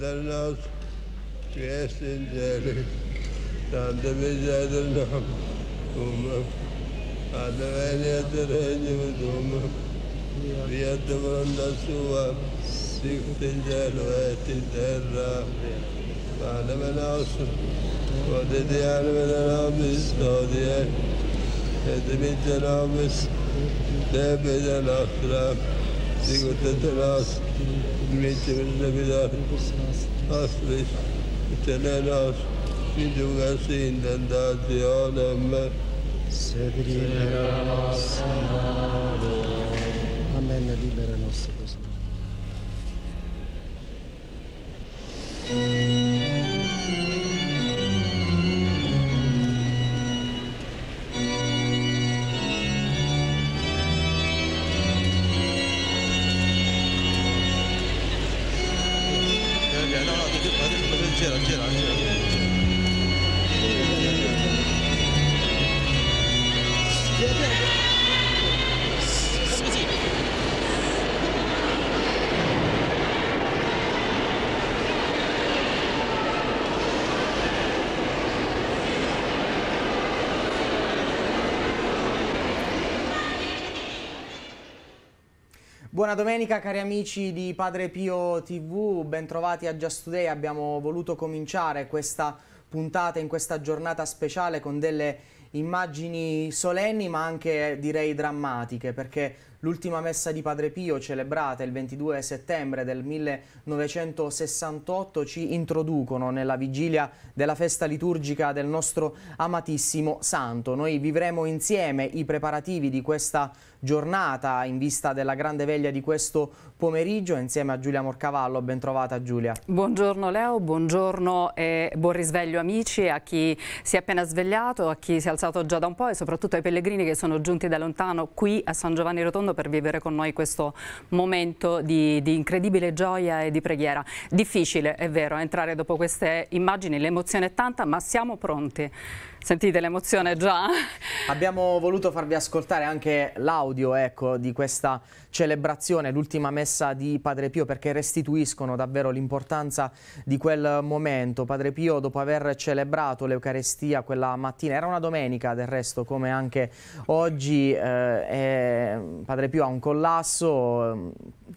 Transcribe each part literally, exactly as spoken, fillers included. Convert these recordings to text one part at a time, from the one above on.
Pater nostro, che es in cielo, santificato il nome tuo, adveniat regnum tuum, fiat voluntas tua, sicut in cielo et in terra. Padre nostro, quotidiano veni nobis odie, et dimitte nobis debita nostra, sicut et nos dimittimus debitoribus nostris, et ne nos inducas in tentationem, sed libera nos Amen. Amen, libera nos Signore. Buona domenica cari amici di Padre Pio tivù, bentrovati a Just Today. Abbiamo voluto cominciare questa puntata in questa giornata speciale con delle immagini solenni ma anche direi drammatiche, perché l'ultima messa di Padre Pio celebrata il ventidue settembre del millenovecentosessantotto ci introducono nella vigilia della festa liturgica del nostro amatissimo santo. Noi vivremo insieme i preparativi di questa giornata in vista della grande veglia di questo pomeriggio insieme a Giulia Morcavallo. Ben trovata Giulia. Buongiorno Leo, buongiorno e buon risveglio amici, a chi si è appena svegliato, a chi si è alzato già da un po' e soprattutto ai pellegrini che sono giunti da lontano qui a San Giovanni Rotondo per vivere con noi questo momento di, di incredibile gioia e di preghiera. Difficile, è vero, entrare dopo queste immagini, l'emozione è tanta, ma siamo pronti. Sentite l'emozione già. Abbiamo voluto farvi ascoltare anche l'audio, ecco, di questa celebrazione, l'ultima messa di Padre Pio, perché restituiscono davvero l'importanza di quel momento. Padre Pio, dopo aver celebrato l'Eucarestia quella mattina, era una domenica del resto come anche oggi, eh, è... Padre Pio ha un collasso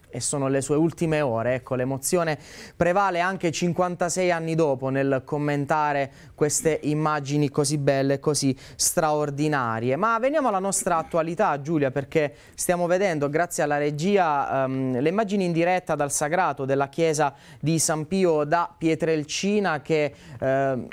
e sono le sue ultime ore, ecco, l'emozione prevale anche cinquantasei anni dopo nel commentare queste immagini così belle, così straordinarie. Ma veniamo alla nostra attualità Giulia, perché stiamo vedendo grazie alla regia um, le immagini in diretta dal sagrato della chiesa di San Pio da Pietrelcina, che eh,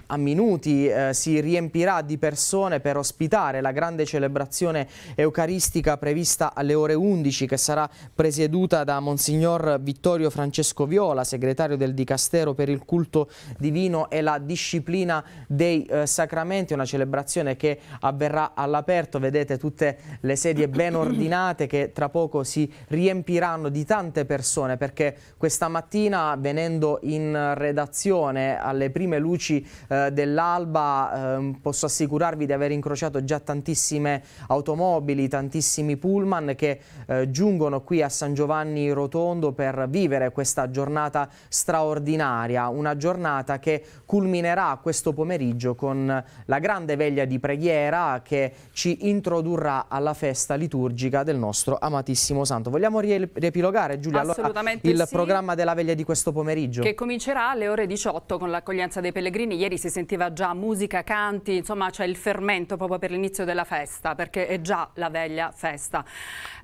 a minuti eh, si riempirà di persone per ospitare la grande celebrazione eucaristica prevista alle ore undici, che sarà presieduta da Monsignor Vittorio Francesco Viola, segretario del Dicastero per il culto divino e la disciplina dei eh, sacramenti. Una celebrazione che avverrà all'aperto, vedete tutte le sedie ben ordinate che tra poco si riempiranno di tante persone, perché questa mattina venendo in redazione alle prime luci eh, dell'alba eh, posso assicurarvi di aver incrociato già tantissime automobili, tantissimi pullman che eh, giungono qui a San Giovanni Rotondo per vivere questa giornata straordinaria, una giornata che culminerà questo pomeriggio con la grande veglia di preghiera che ci introdurrà alla festa liturgica del nostro amatissimo santo. Vogliamo riepilogare Giulia allora il sì. programma della veglia di questo pomeriggio, che comincerà alle ore diciotto con l'accoglienza dei pellegrini. Ieri si sentiva già musica, canti, insomma c'è il fermento proprio per l'inizio della festa, perché è già la veglia festa.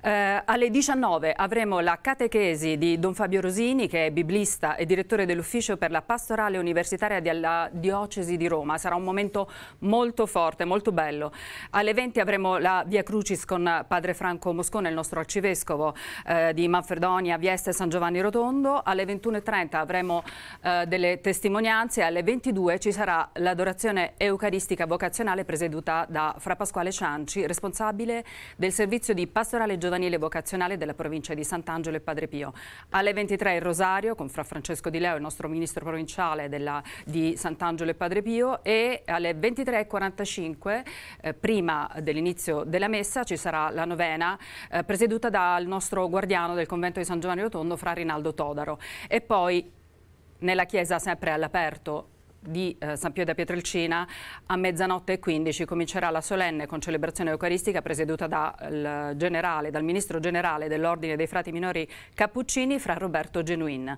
Eh, alle diciannove avremo la catechesi di Don Fabio Rosini, che è biblista e direttore dell'ufficio per la pastorale universitaria della diocesi di Roma. Sarà un momento molto forte, molto bello. Alle venti avremo la Via Crucis con Padre Franco Moscone, il nostro arcivescovo eh, di Manfredonia, Vieste e San Giovanni Rotondo. Alle ventuno e trenta avremo eh, delle testimonianze. Alle ventidue ci sarà l'adorazione eucaristica vocazionale presieduta da Fra Pasquale Cianci, responsabile del servizio di pastorale giovanile vocazionale della provincia di Sant'Angelo e Padre Pio. Alle ventitré il rosario con Fra Francesco Di Leo, il nostro ministro provinciale della, di Sant'Angelo e Padre Pio. E alle ventitré e quarantacinque, eh, prima dell'inizio della messa, ci sarà la novena eh, presieduta dal nostro guardiano del convento di San Giovanni Rotondo, Fra Rinaldo Todaro. E poi nella chiesa sempre all'aperto di eh, San Pio da Pietrelcina a mezzanotte e quindici comincerà la solenne concelebrazione eucaristica presieduta dal generale, dal ministro generale dell'Ordine dei Frati Minori Cappuccini, Fra Roberto Genuin.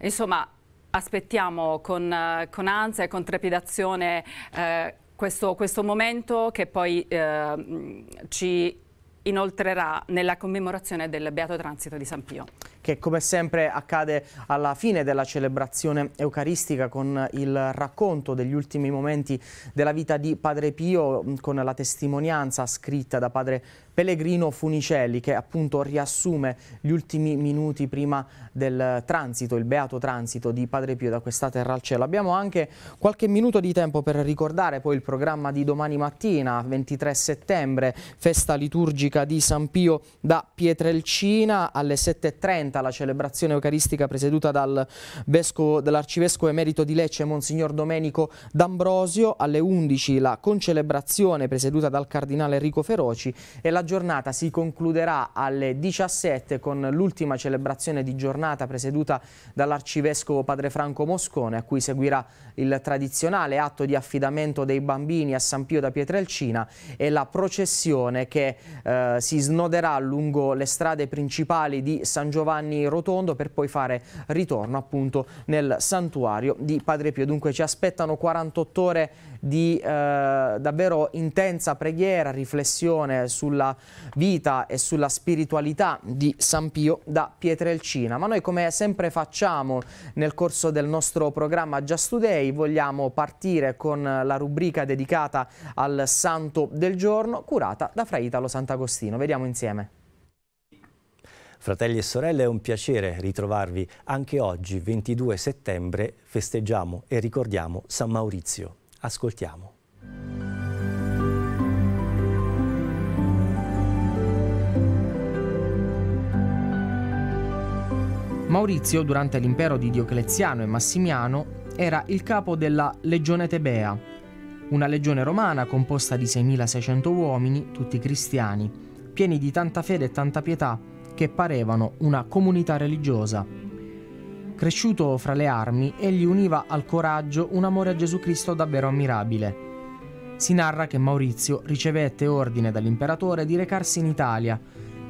Insomma, aspettiamo con, con ansia e con trepidazione eh, questo, questo momento che poi eh, ci inoltrerà nella commemorazione del Beato Transito di San Pio, che come sempre accade alla fine della celebrazione eucaristica con il racconto degli ultimi momenti della vita di Padre Pio con la testimonianza scritta da Padre Pellegrino Funicelli, che appunto riassume gli ultimi minuti prima del transito, il beato transito di Padre Pio da questa terra al cielo. Abbiamo anche qualche minuto di tempo per ricordare poi il programma di domani mattina, ventitré settembre, festa liturgica di San Pio da Pietrelcina, alle sette e trenta la celebrazione eucaristica presieduta dal dall'arcivescovo emerito di Lecce Monsignor Domenico D'Ambrosio, alle undici la concelebrazione presieduta dal Cardinale Enrico Feroci e la giornata si concluderà alle diciassette con l'ultima celebrazione di giornata presieduta dall'arcivescovo Padre Franco Moscone, a cui seguirà il tradizionale atto di affidamento dei bambini a San Pio da Pietrelcina e la processione che eh, si snoderà lungo le strade principali di San Giovanni Rotondo per poi fare ritorno appunto nel santuario di Padre Pio. Dunque ci aspettano quarantotto ore di eh, davvero intensa preghiera, riflessione sulla vita e sulla spiritualità di San Pio da Pietrelcina. Ma noi, come sempre facciamo nel corso del nostro programma Just Today, vogliamo partire con la rubrica dedicata al Santo del Giorno, curata da Fra Italo Sant'Agostino. Vediamo insieme. Fratelli e sorelle, è un piacere ritrovarvi. Anche oggi, ventidue settembre, festeggiamo e ricordiamo San Maurizio. Ascoltiamo. Maurizio, durante l'impero di Diocleziano e Massimiano, era il capo della Legione Tebea, una legione romana composta di seimilaseicento uomini, tutti cristiani, pieni di tanta fede e tanta pietà che parevano una comunità religiosa. Cresciuto fra le armi, egli univa al coraggio un amore a Gesù Cristo davvero ammirabile. Si narra che Maurizio ricevette ordine dall'imperatore di recarsi in Italia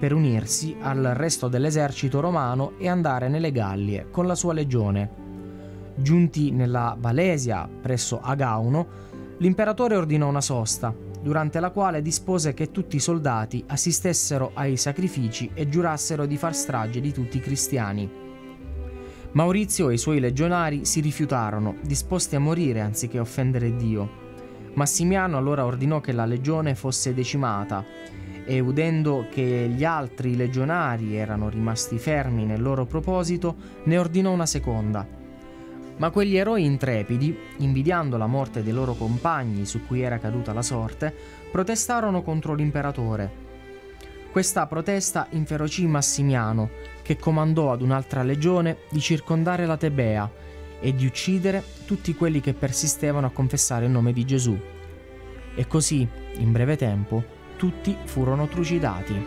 per unirsi al resto dell'esercito romano e andare nelle Gallie con la sua legione. Giunti nella Valesia, presso Agauno, l'imperatore ordinò una sosta, durante la quale dispose che tutti i soldati assistessero ai sacrifici e giurassero di far strage di tutti i cristiani. Maurizio e i suoi legionari si rifiutarono, disposti a morire anziché offendere Dio. Massimiano allora ordinò che la legione fosse decimata, e udendo che gli altri legionari erano rimasti fermi nel loro proposito, ne ordinò una seconda. Ma quegli eroi intrepidi, invidiando la morte dei loro compagni su cui era caduta la sorte, protestarono contro l'imperatore. Questa protesta inferocì Massimiano, che comandò ad un'altra legione di circondare la Tebea e di uccidere tutti quelli che persistevano a confessare il nome di Gesù. E così, in breve tempo, tutti furono trucidati.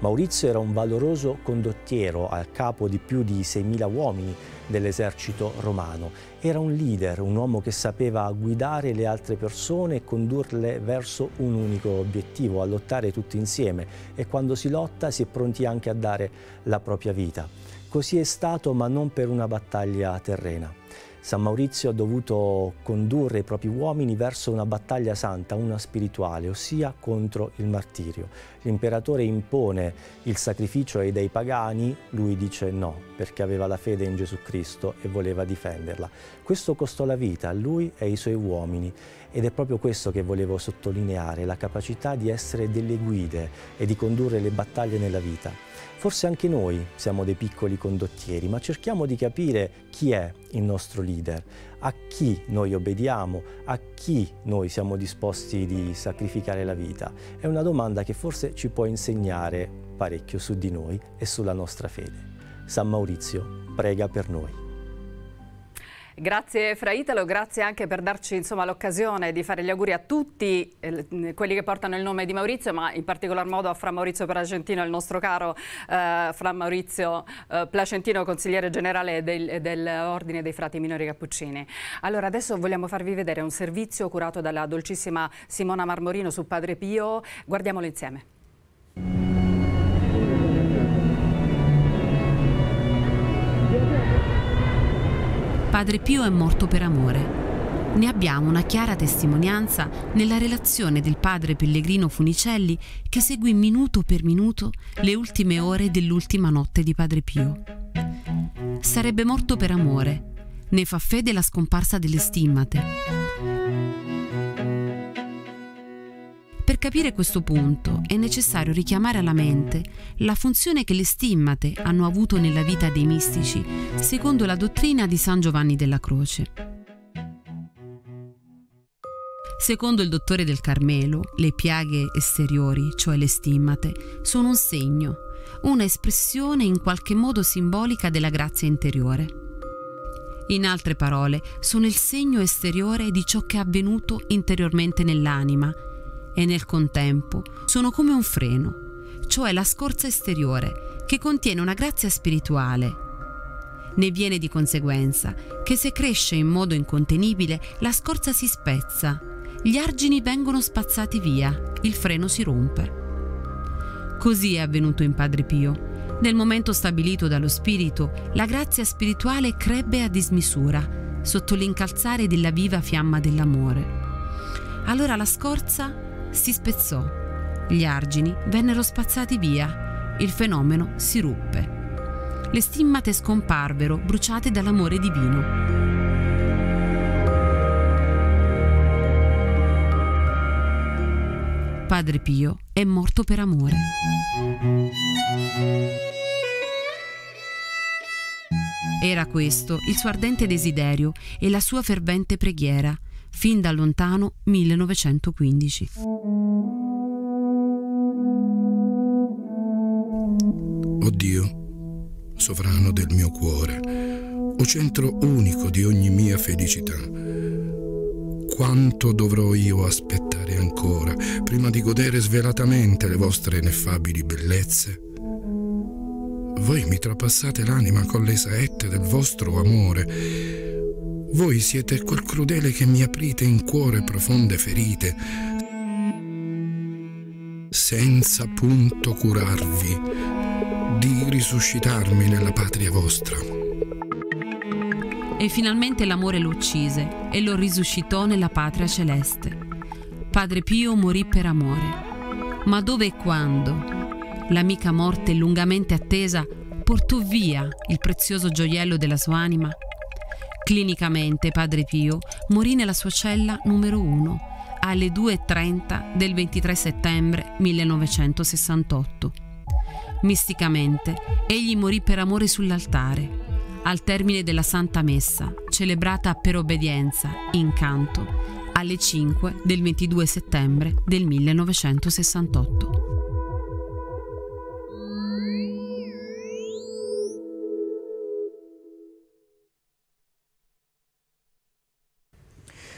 Maurizio era un valoroso condottiero a capo di più di seimila uomini dell'esercito romano. Era un leader, un uomo che sapeva guidare le altre persone e condurle verso un unico obiettivo, a lottare tutti insieme, e quando si lotta si è pronti anche a dare la propria vita. Così è stato, ma non per una battaglia terrena. San Maurizio ha dovuto condurre i propri uomini verso una battaglia santa, una spirituale, ossia contro il martirio. L'imperatore impone il sacrificio ai dei pagani, lui dice no, perché aveva la fede in Gesù Cristo e voleva difenderla. Questo costò la vita a lui e ai suoi uomini, ed è proprio questo che volevo sottolineare, la capacità di essere delle guide e di condurre le battaglie nella vita. Forse anche noi siamo dei piccoli condottieri, ma cerchiamo di capire chi è il nostro leader, a chi noi obbediamo, a chi noi siamo disposti di sacrificare la vita. È una domanda che forse ci può insegnare parecchio su di noi e sulla nostra fede. San Maurizio prega per noi. Grazie Fra Italo, grazie anche per darci insomma l'occasione di fare gli auguri a tutti eh, quelli che portano il nome di Maurizio, ma in particolar modo a Fra Maurizio Placentino, il nostro caro eh, Fra Maurizio eh, Placentino, consigliere generale del, dell'Ordine dei Frati Minori Cappuccini. Allora adesso vogliamo farvi vedere un servizio curato dalla dolcissima Simona Marmorino su Padre Pio, guardiamolo insieme. Padre Pio è morto per amore. Ne abbiamo una chiara testimonianza nella relazione del padre Pellegrino Funicelli che seguì minuto per minuto le ultime ore dell'ultima notte di Padre Pio. Sarebbe morto per amore, ne fa fede la scomparsa delle stimmate. Per capire questo punto è necessario richiamare alla mente la funzione che le stimmate hanno avuto nella vita dei mistici secondo la dottrina di San Giovanni della Croce. Secondo il dottore del Carmelo, le piaghe esteriori, cioè le stimmate, sono un segno, una espressione in qualche modo simbolica della grazia interiore. In altre parole, sono il segno esteriore di ciò che è avvenuto interiormente nell'anima e nel contempo sono come un freno, cioè la scorza esteriore che contiene una grazia spirituale. Ne viene di conseguenza che se cresce in modo incontenibile la scorza si spezza, gli argini vengono spazzati via, il freno si rompe. Così è avvenuto in Padre Pio. Nel momento stabilito dallo Spirito, la grazia spirituale crebbe a dismisura, sotto l'incalzare della viva fiamma dell'amore. Allora la scorza si spezzò, gli argini vennero spazzati via, il fenomeno si ruppe. Le stimmate scomparvero, bruciate dall'amore divino. Padre Pio è morto per amore. Era questo il suo ardente desiderio e la sua fervente preghiera, fin da lontano millenovecentoquindici. Oddio, sovrano del mio cuore, o centro unico di ogni mia felicità, quanto dovrò io aspettare ancora prima di godere svelatamente le vostre ineffabili bellezze? Voi mi trapassate l'anima con le saette del vostro amore. Voi siete quel crudele che mi aprite in cuore profonde ferite, senza punto curarvi di risuscitarmi nella patria vostra. E finalmente l'amore lo uccise e lo risuscitò nella patria celeste. Padre Pio morì per amore. Ma dove e quando? L'amica morte lungamente attesa portò via il prezioso gioiello della sua anima. Clinicamente Padre Pio morì nella sua cella numero uno alle due e trenta del ventitré settembre millenovecentosessantotto. Misticamente egli morì per amore sull'altare, al termine della Santa Messa, celebrata per obbedienza, in canto, alle cinque del ventidue settembre del millenovecentosessantotto.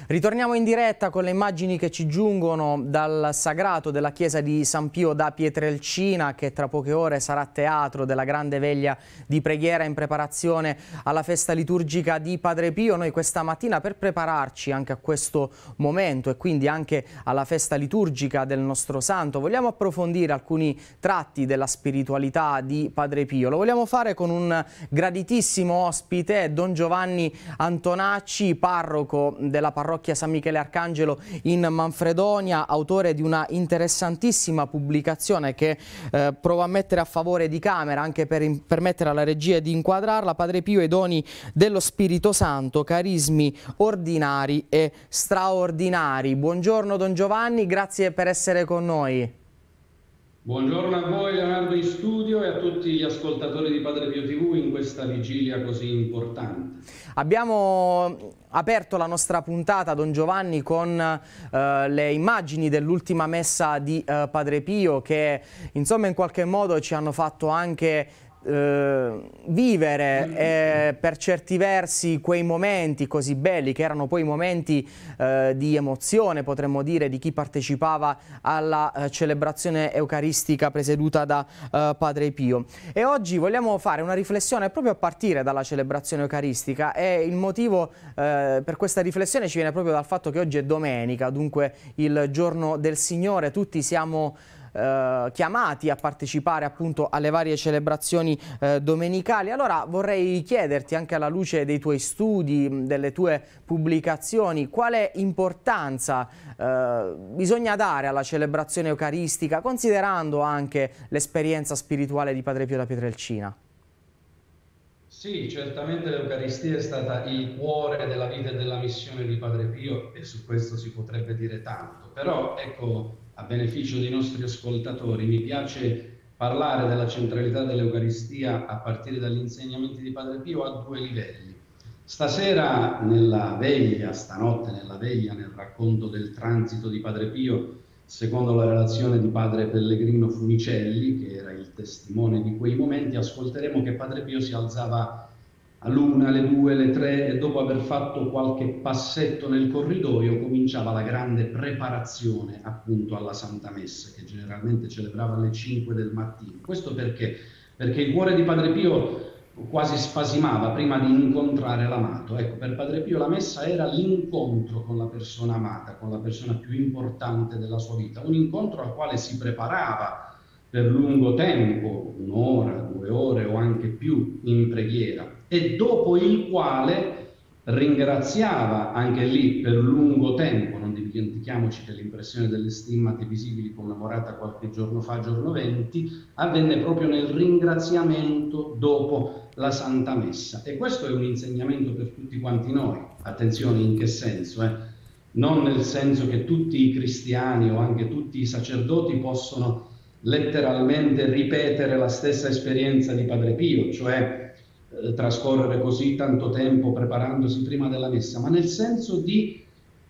Ritorniamo in diretta con le immagini che ci giungono dal sagrato della chiesa di San Pio da Pietrelcina, che tra poche ore sarà teatro della grande veglia di preghiera in preparazione alla festa liturgica di Padre Pio. Noi questa mattina, per prepararci anche a questo momento e quindi anche alla festa liturgica del nostro santo, vogliamo approfondire alcuni tratti della spiritualità di Padre Pio. Lo vogliamo fare con un graditissimo ospite, Don Giovanni Antonacci, parroco della parrocchia San Michele Arcangelo in Manfredonia, autore di una interessantissima pubblicazione che eh, prova a mettere a favore di camera anche per permettere alla regia di inquadrarla. Padre Pio e i doni dello Spirito Santo, carismi ordinari e straordinari. Buongiorno Don Giovanni, grazie per essere con noi. Buongiorno a voi Leonardo in studio e a tutti gli ascoltatori di Padre Pio tivù in questa vigilia così importante. Abbiamo aperto la nostra puntata, Don Giovanni, con eh, le immagini dell'ultima messa di eh, Padre Pio che insomma in qualche modo ci hanno fatto anche eh, vivere eh, per certi versi quei momenti così belli che erano poi momenti eh, di emozione, potremmo dire, di chi partecipava alla eh, celebrazione eucaristica presieduta da eh, Padre Pio. E oggi vogliamo fare una riflessione proprio a partire dalla celebrazione eucaristica, e il motivo eh, per questa riflessione ci viene proprio dal fatto che oggi è domenica, dunque il giorno del Signore, tutti siamo Eh, chiamati a partecipare appunto alle varie celebrazioni eh, domenicali. Allora vorrei chiederti, anche alla luce dei tuoi studi, delle tue pubblicazioni, quale importanza eh, bisogna dare alla celebrazione eucaristica, considerando anche l'esperienza spirituale di Padre Pio da Pietrelcina. Sì, certamente l'Eucaristia è stata il cuore della vita e della missione di Padre Pio, e su questo si potrebbe dire tanto, però ecco, a beneficio dei nostri ascoltatori, mi piace parlare della centralità dell'Eucaristia a partire dagli insegnamenti di Padre Pio a due livelli. Stasera nella veglia, stanotte nella veglia, nel racconto del transito di Padre Pio, secondo la relazione di Padre Pellegrino Funicelli, che era il testimone di quei momenti, ascolteremo che Padre Pio si alzava all'una, alle due, alle tre, e dopo aver fatto qualche passetto nel corridoio cominciava la grande preparazione appunto alla Santa Messa, che generalmente celebrava alle cinque del mattino. Questo perché? Perché il cuore di Padre Pio quasi spasimava prima di incontrare l'amato. Ecco, per Padre Pio la Messa era l'incontro con la persona amata, con la persona più importante della sua vita, un incontro al quale si preparava per lungo tempo, un'ora, due ore o anche più in preghiera, e dopo il quale ringraziava anche lì per lungo tempo. Non dimentichiamoci che l'impressione delle stimmate visibili commemorata qualche giorno fa, giorno venti, avvenne proprio nel ringraziamento dopo la Santa Messa. E questo è un insegnamento per tutti quanti noi. Attenzione, in che senso? Eh? Non nel senso che tutti i cristiani o anche tutti i sacerdoti possono letteralmente ripetere la stessa esperienza di Padre Pio, cioè trascorrere così tanto tempo preparandosi prima della Messa, ma nel senso di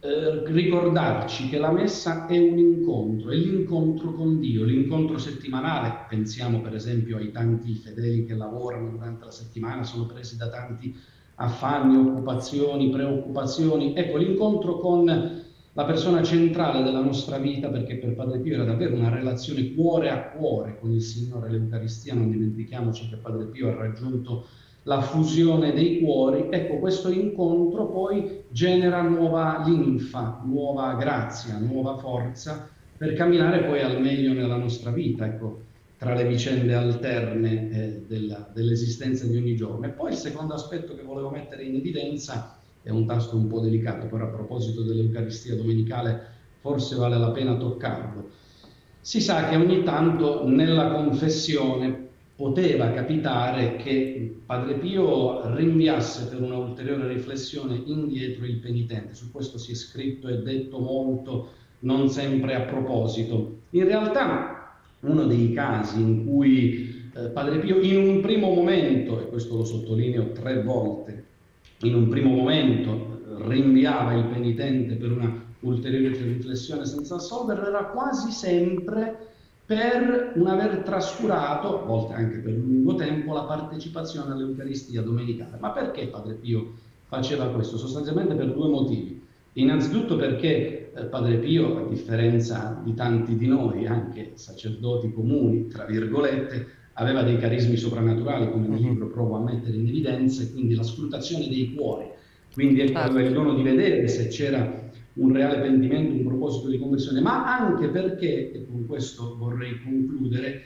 eh, ricordarci che la Messa è un incontro, è l'incontro con Dio, l'incontro settimanale. Pensiamo per esempio ai tanti fedeli che lavorano durante la settimana, sono presi da tanti affanni, occupazioni, preoccupazioni. Ecco, l'incontro con la persona centrale della nostra vita, perché per Padre Pio era davvero una relazione cuore a cuore con il Signore, l'Eucaristia. Non dimentichiamoci che Padre Pio ha raggiunto la fusione dei cuori. Ecco, questo incontro poi genera nuova linfa, nuova grazia, nuova forza per camminare poi al meglio nella nostra vita, ecco, tra le vicende alterne eh, dell'esistenza di ogni giorno. E poi il secondo aspetto che volevo mettere in evidenza è un tasto un po' delicato, però a proposito dell'Eucaristia domenicale forse vale la pena toccarlo. Si sa che ogni tanto nella confessione poteva capitare che Padre Pio rinviasse per una ulteriore riflessione indietro il penitente. Su questo si è scritto e detto molto, non sempre a proposito. In realtà uno dei casi in cui eh, Padre Pio in un primo momento, e questo lo sottolineo tre volte, in un primo momento rinviava il penitente per una ulteriore riflessione senza assolverlo, era quasi sempre per un aver trascurato, a volte anche per lungo tempo, la partecipazione all'Eucaristia domenicale. Ma perché Padre Pio faceva questo? Sostanzialmente per due motivi. Innanzitutto perché Padre Pio, a differenza di tanti di noi, anche sacerdoti comuni, tra virgolette, aveva dei carismi soprannaturali, come nel libro provo a mettere in evidenza, e quindi la scrutazione dei cuori. Quindi ecco, aveva il dono di vedere se c'era un reale pentimento, un proposito di conversione, ma anche perché, e con questo vorrei concludere,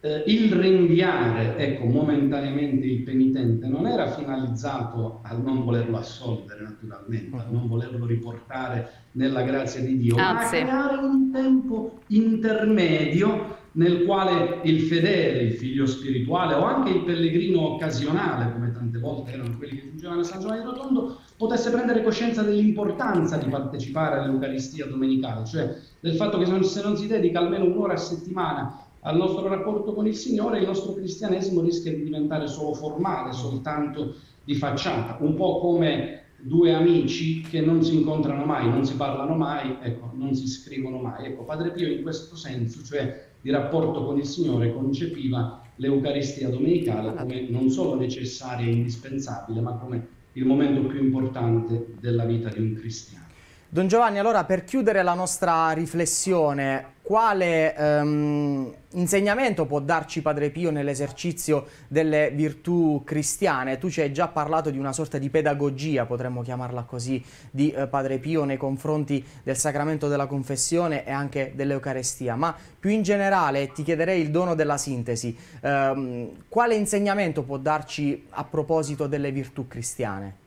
eh, il rinviare, ecco, momentaneamente il penitente non era finalizzato al non volerlo assolvere, naturalmente, al non volerlo riportare nella grazia di Dio, ah, ma sì. a creare un tempo intermedio nel quale il fedele, il figlio spirituale o anche il pellegrino occasionale, come tante volte erano quelli che fungevano a San Giovanni Rotondo, potesse prendere coscienza dell'importanza di partecipare all'Eucaristia domenicale, cioè del fatto che se non si dedica almeno un'ora a settimana al nostro rapporto con il Signore, il nostro cristianesimo rischia di diventare solo formale, soltanto di facciata, un po' come due amici che non si incontrano mai, non si parlano mai, ecco, non si scrivono mai. Ecco, Padre Pio in questo senso, cioè di rapporto con il Signore, concepiva l'Eucaristia domenicale come non solo necessaria e indispensabile, ma come il momento più importante della vita di un cristiano. Don Giovanni, allora per chiudere la nostra riflessione, quale ehm, insegnamento può darci Padre Pio nell'esercizio delle virtù cristiane? Tu ci hai già parlato di una sorta di pedagogia, potremmo chiamarla così, di eh, Padre Pio nei confronti del sacramento della confessione e anche dell'Eucarestia, ma più in generale ti chiederei il dono della sintesi. Ehm, quale insegnamento può darci a proposito delle virtù cristiane?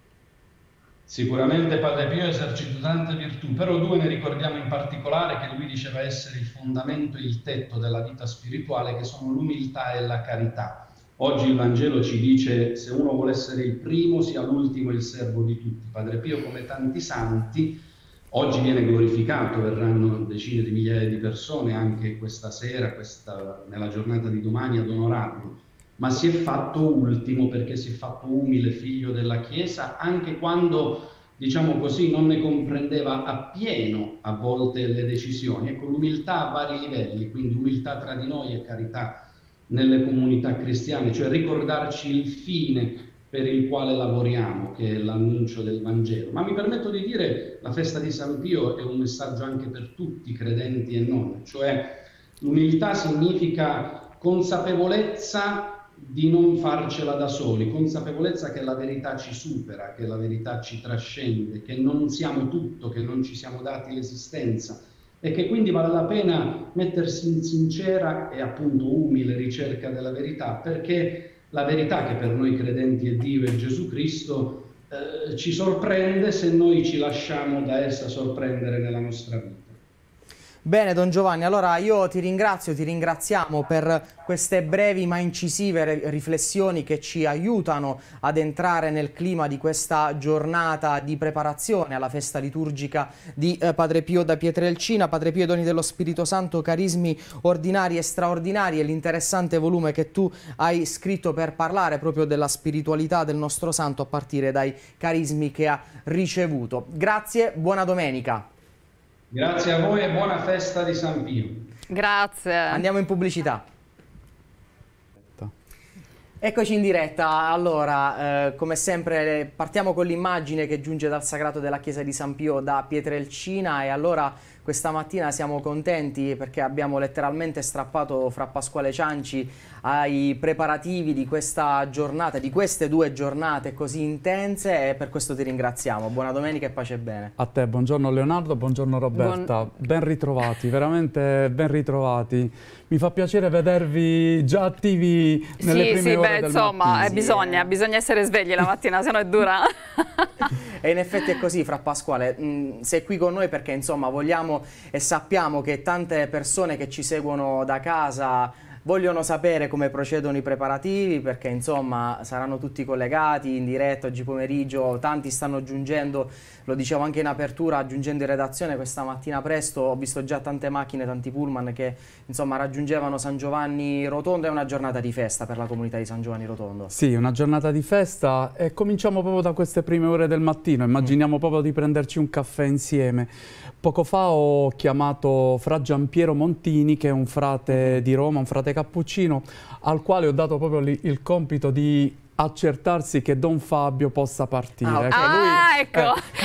Sicuramente Padre Pio esercita tante virtù, però due ne ricordiamo in particolare che lui diceva essere il fondamento e il tetto della vita spirituale, che sono l'umiltà e la carità. Oggi il Vangelo ci dice: se uno vuole essere il primo, sia l'ultimo il servo di tutti. Padre Pio, come tanti santi, oggi viene glorificato, verranno decine di migliaia di persone anche questa sera, questa, nella giornata di domani, ad onorarlo. Ma si è fatto ultimo perché si è fatto umile figlio della Chiesa, anche quando, diciamo così, non ne comprendeva appieno a volte le decisioni. Ecco, l'umiltà a vari livelli, quindi umiltà tra di noi e carità nelle comunità cristiane, cioè ricordarci il fine per il quale lavoriamo, che è l'annuncio del Vangelo. Ma mi permetto di dire, la festa di San Pio è un messaggio anche per tutti, credenti e non, cioè l'umiltà significa consapevolezza di non farcela da soli, consapevolezza che la verità ci supera, che la verità ci trascende, che non siamo tutto, che non ci siamo dati l'esistenza e che quindi vale la pena mettersi in sincera e appunto umile ricerca della verità, perché la verità, che per noi credenti è Dio e Gesù Cristo, eh, ci sorprende se noi ci lasciamo da essa sorprendere nella nostra vita. Bene Don Giovanni, allora io ti ringrazio, ti ringraziamo per queste brevi ma incisive riflessioni che ci aiutano ad entrare nel clima di questa giornata di preparazione alla festa liturgica di eh, Padre Pio da Pietrelcina. Padre Pio, doni dello Spirito Santo, carismi ordinari e straordinari, e l'interessante volume che tu hai scritto per parlare proprio della spiritualità del nostro Santo a partire dai carismi che ha ricevuto. Grazie, buona domenica. Grazie a voi e buona festa di San Pio. Grazie. Andiamo in pubblicità. Eccoci in diretta. Allora, eh, come sempre partiamo con l'immagine che giunge dal sagrato della chiesa di San Pio da Pietrelcina, e allora questa mattina siamo contenti perché abbiamo letteralmente strappato Fra Pasquale Cianci ai preparativi di questa giornata, di queste due giornate così intense, e per questo ti ringraziamo. Buona domenica e pace e bene. A te, buongiorno Leonardo, buongiorno Roberta, Buon... ben ritrovati, veramente ben ritrovati. Mi fa piacere vedervi già attivi nelle sì, prime sì, ore. Beh, insomma, eh, bisogna, bisogna essere svegli la mattina, se no è dura. E in effetti è così, Fra Pasquale. Mh, sei qui con noi perché, insomma, vogliamo e sappiamo che tante persone che ci seguono da casa vogliono sapere come procedono i preparativi, perché insomma saranno tutti collegati in diretta oggi pomeriggio, tanti stanno giungendo, lo dicevo anche in apertura, giungendo in redazione questa mattina presto. Ho visto già tante macchine, tanti pullman che insomma raggiungevano San Giovanni Rotondo. È una giornata di festa per la comunità di San Giovanni Rotondo. Sì, una giornata di festa, e cominciamo proprio da queste prime ore del mattino, immaginiamo mm. proprio di prenderci un caffè insieme. Poco fa ho chiamato Fra Giampiero Montini, che è un frate di Roma, un frate cappuccino, al quale ho dato proprio il compito di accertarsi che Don Fabio possa partire. Ah, okay. ah Lui, ecco, eh,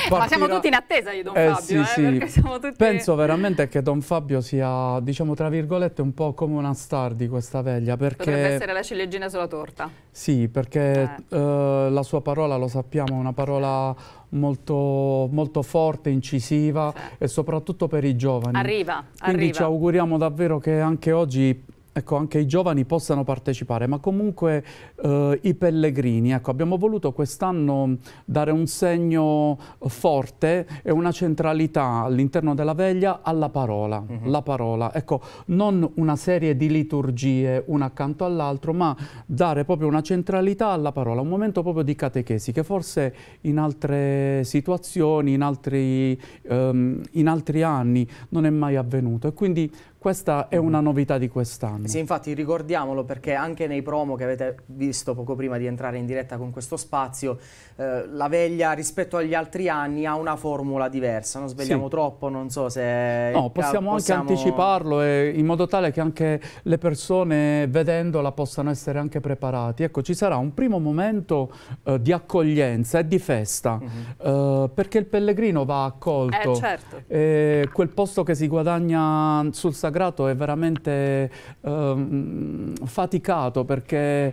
partirà... ma siamo tutti in attesa di Don eh, Fabio. Sì, eh, sì. Siamo tutti... Penso veramente che Don Fabio sia, diciamo tra virgolette, un po' come una star di questa veglia. Perché... potrebbe essere la ciliegina sulla torta. Sì, perché eh. Eh, la sua parola, lo sappiamo, è una parola... molto, molto forte, incisiva, sì. E soprattutto per i giovani. Arriva, Quindi arriva. ci auguriamo davvero che anche oggi, ecco, anche i giovani possano partecipare, ma comunque eh, i pellegrini. Ecco, abbiamo voluto quest'anno dare un segno forte e una centralità all'interno della veglia alla parola. Mm-hmm. La parola, ecco, non una serie di liturgie una accanto all'altro, ma dare proprio una centralità alla parola, un momento proprio di catechesi che forse in altre situazioni, in altri, ehm, in altri anni non è mai avvenuto, e quindi questa è una novità di quest'anno. anno. Sì, infatti ricordiamolo, perché anche nei promo che avete visto poco prima di entrare in diretta con questo spazio, eh, la veglia rispetto agli altri anni ha una formula diversa, non svegliamo sì. troppo, non so se... No, possiamo anche possiamo... anticiparlo, e in modo tale che anche le persone vedendola possano essere anche preparati. Ecco, ci sarà un primo momento eh, di accoglienza e di festa, mm-hmm. eh, perché il pellegrino va accolto, eh, certo. eh, quel posto che si guadagna sul sagrato è veramente eh, faticato, perché eh,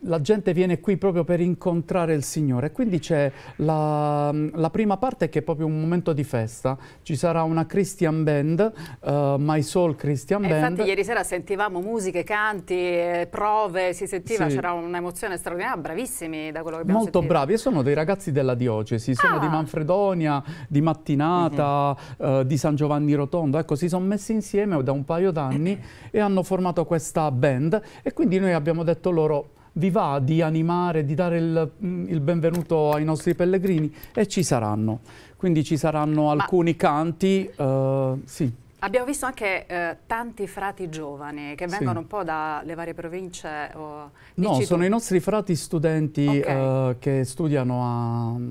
la gente viene qui proprio per incontrare il Signore, quindi c'è la, la prima parte che è proprio un momento di festa, ci sarà una Christian Band, uh, My Soul Christian e Band. Infatti ieri sera sentivamo musiche, canti, prove, si sentiva, sì. c'era un'emozione straordinaria, bravissimi da quello che abbiamo molto sentito. Bravi, e sono dei ragazzi della diocesi, sono ah. di Manfredonia, di Mattinata, mm-hmm. uh, di San Giovanni Rotondo, ecco, si sono messi insieme da un paio d'anni e hanno formato questa band, e quindi noi abbiamo detto loro: vi va di animare, di dare il, il benvenuto ai nostri pellegrini? E ci saranno. Quindi ci saranno alcuni Ma... canti, uh, sì. Abbiamo visto anche eh, tanti frati giovani che vengono sì. un po' dalle varie province. Oh, no, sono tu. I nostri frati studenti okay. eh, che studiano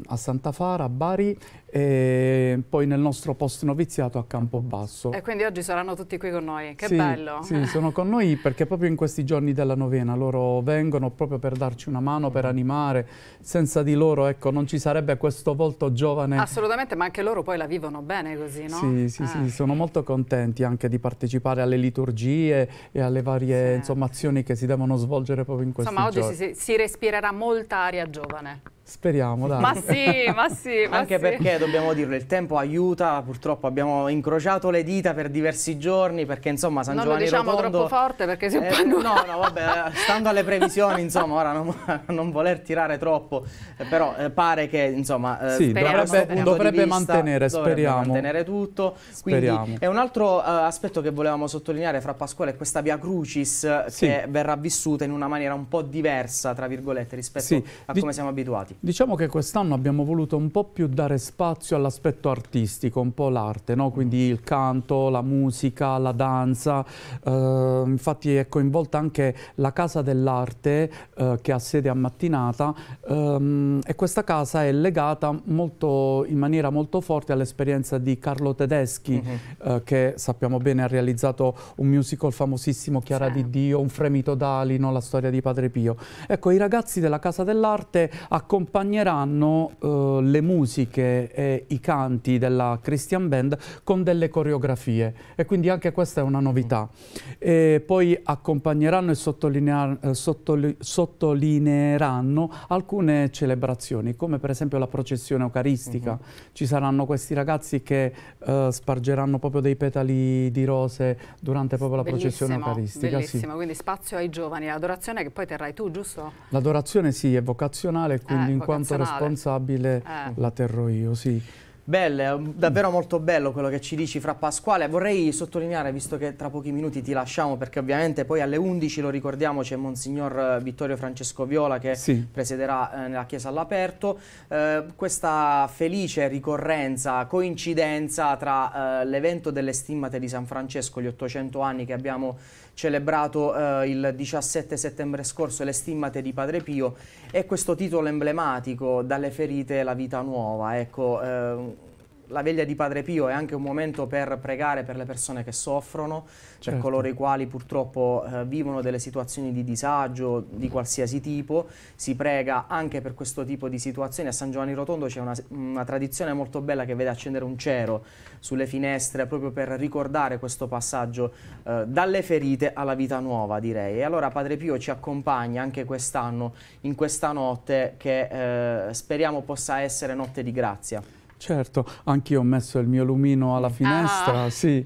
a, a Santa Fara, a Bari, e poi nel nostro post noviziato a Campobasso. E quindi oggi saranno tutti qui con noi, che sì, bello! Sì, sono con noi perché proprio in questi giorni della novena loro vengono proprio per darci una mano, per animare. Senza di loro, ecco, non ci sarebbe questo volto giovane. Assolutamente, ma anche loro poi la vivono bene così, no? Sì, sì, eh. sì, sono molto contenti. contenti anche di partecipare alle liturgie e alle varie sì. insomma, azioni che si devono svolgere proprio in questi giorni. Insomma, oggi si, si respirerà molta aria giovane. Speriamo, dai. Ma sì, ma sì. Ma anche sì. perché, dobbiamo dirlo, il tempo aiuta, purtroppo abbiamo incrociato le dita per diversi giorni, perché insomma San non Giovanni lo diciamo Rotondo, troppo forte perché si eh, può... No, no, vabbè, stando alle previsioni, insomma, ora non, non voler tirare troppo, però eh, pare che, insomma, eh, sì, dovrebbe, dovrebbe vista, mantenere, dovrebbe speriamo. mantenere tutto. Quindi speriamo. È un altro eh, aspetto che volevamo sottolineare, Fra Pasquale, è questa Via Crucis sì. che verrà vissuta in una maniera un po' diversa, tra virgolette, rispetto sì. a come Di... siamo abituati. Diciamo che quest'anno abbiamo voluto un po' più dare spazio all'aspetto artistico, un po' l'arte, no? Quindi il canto, la musica, la danza, eh, infatti è coinvolta anche la Casa dell'Arte eh, che ha sede a Mattinata, ehm, e questa casa è legata molto, in maniera molto forte all'esperienza di Carlo Tedeschi, uh-huh. eh, che sappiamo bene ha realizzato un musical famosissimo, Chiara sì. di Dio, Un fremito d'Alino, la storia di Padre Pio. Ecco, i ragazzi della Casa dell'Arte accompagnano accompagneranno uh, le musiche e i canti della Christian Band con delle coreografie, e quindi anche questa è una novità. E poi accompagneranno e sottolinear, sottoli, sottolineeranno alcune celebrazioni, come per esempio la processione eucaristica. Uh-huh. Ci saranno questi ragazzi che uh, spargeranno proprio dei petali di rose durante proprio la bellissimo, processione eucaristica. Bellissimo, sì. quindi spazio ai giovani, l'adorazione che poi terrai tu, giusto? L'adorazione sì, è vocazionale, quindi eh. in quanto responsabile eh. la terrò io, sì. Bello, davvero molto bello quello che ci dici, Fra Pasquale. Vorrei sottolineare, visto che tra pochi minuti ti lasciamo, perché ovviamente poi alle undici, lo ricordiamo, c'è Monsignor Vittorio Francesco Viola che sì. presiederà eh, nella Chiesa all'Aperto, eh, questa felice ricorrenza, coincidenza tra eh, l'evento delle stimmate di San Francesco, gli ottocento anni che abbiamo celebrato eh, il diciassette settembre scorso, le stimmate di Padre Pio, e questo titolo emblematico, Dalle ferite la vita nuova. Ecco, eh, la veglia di Padre Pio è anche un momento per pregare per le persone che soffrono, certo. per coloro i quali purtroppo eh, vivono delle situazioni di disagio di qualsiasi tipo, si prega anche per questo tipo di situazioni. A San Giovanni Rotondo c'è una, una tradizione molto bella che vede accendere un cero sulle finestre proprio per ricordare questo passaggio eh, dalle ferite alla vita nuova, direi. E allora Padre Pio ci accompagna anche quest'anno in questa notte che eh, speriamo possa essere notte di grazia. Certo, anch'io ho messo il mio lumino alla finestra, ah. sì,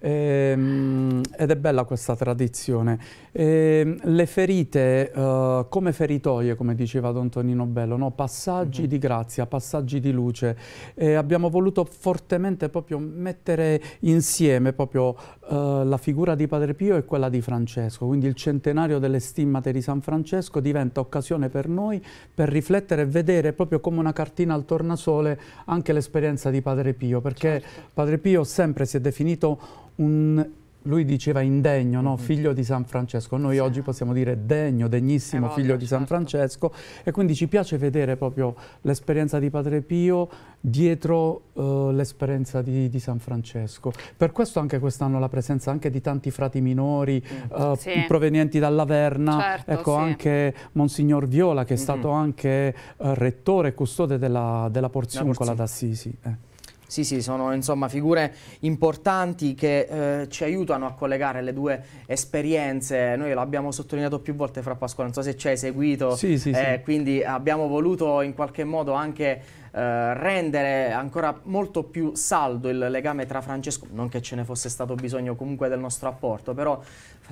ehm, ed è bella questa tradizione. Ehm, le ferite eh, come feritoie, come diceva Don Tonino Bello, no? Passaggi mm-hmm. di grazia, passaggi di luce. E abbiamo voluto fortemente proprio mettere insieme proprio eh, la figura di Padre Pio e quella di Francesco, quindi il centenario delle stimmate di San Francesco diventa occasione per noi per riflettere e vedere proprio come una cartina al tornasole anche l'esperienza di Padre Pio, perché certo. Padre Pio sempre si è definito un lui diceva indegno, no? Figlio di San Francesco, noi sì. oggi possiamo dire degno, degnissimo eh, figlio voglio, di certo. San Francesco, e quindi ci piace vedere proprio l'esperienza di Padre Pio dietro uh, l'esperienza di, di San Francesco. Per questo anche quest'anno la presenza anche di tanti frati minori uh, sì. provenienti dall'Averna, certo, ecco sì. anche Monsignor Viola che è mm-hmm. stato anche uh, rettore e custode della, della Porziuncola d'Assisi. Eh. Sì, sì, sono insomma figure importanti che eh, ci aiutano a collegare le due esperienze. Noi l'abbiamo sottolineato più volte, Fra Pasquale, non so se ci hai seguito, sì, sì, eh, sì. quindi abbiamo voluto in qualche modo anche eh, rendere ancora molto più saldo il legame tra Francesco, non che ce ne fosse stato bisogno comunque del nostro apporto, però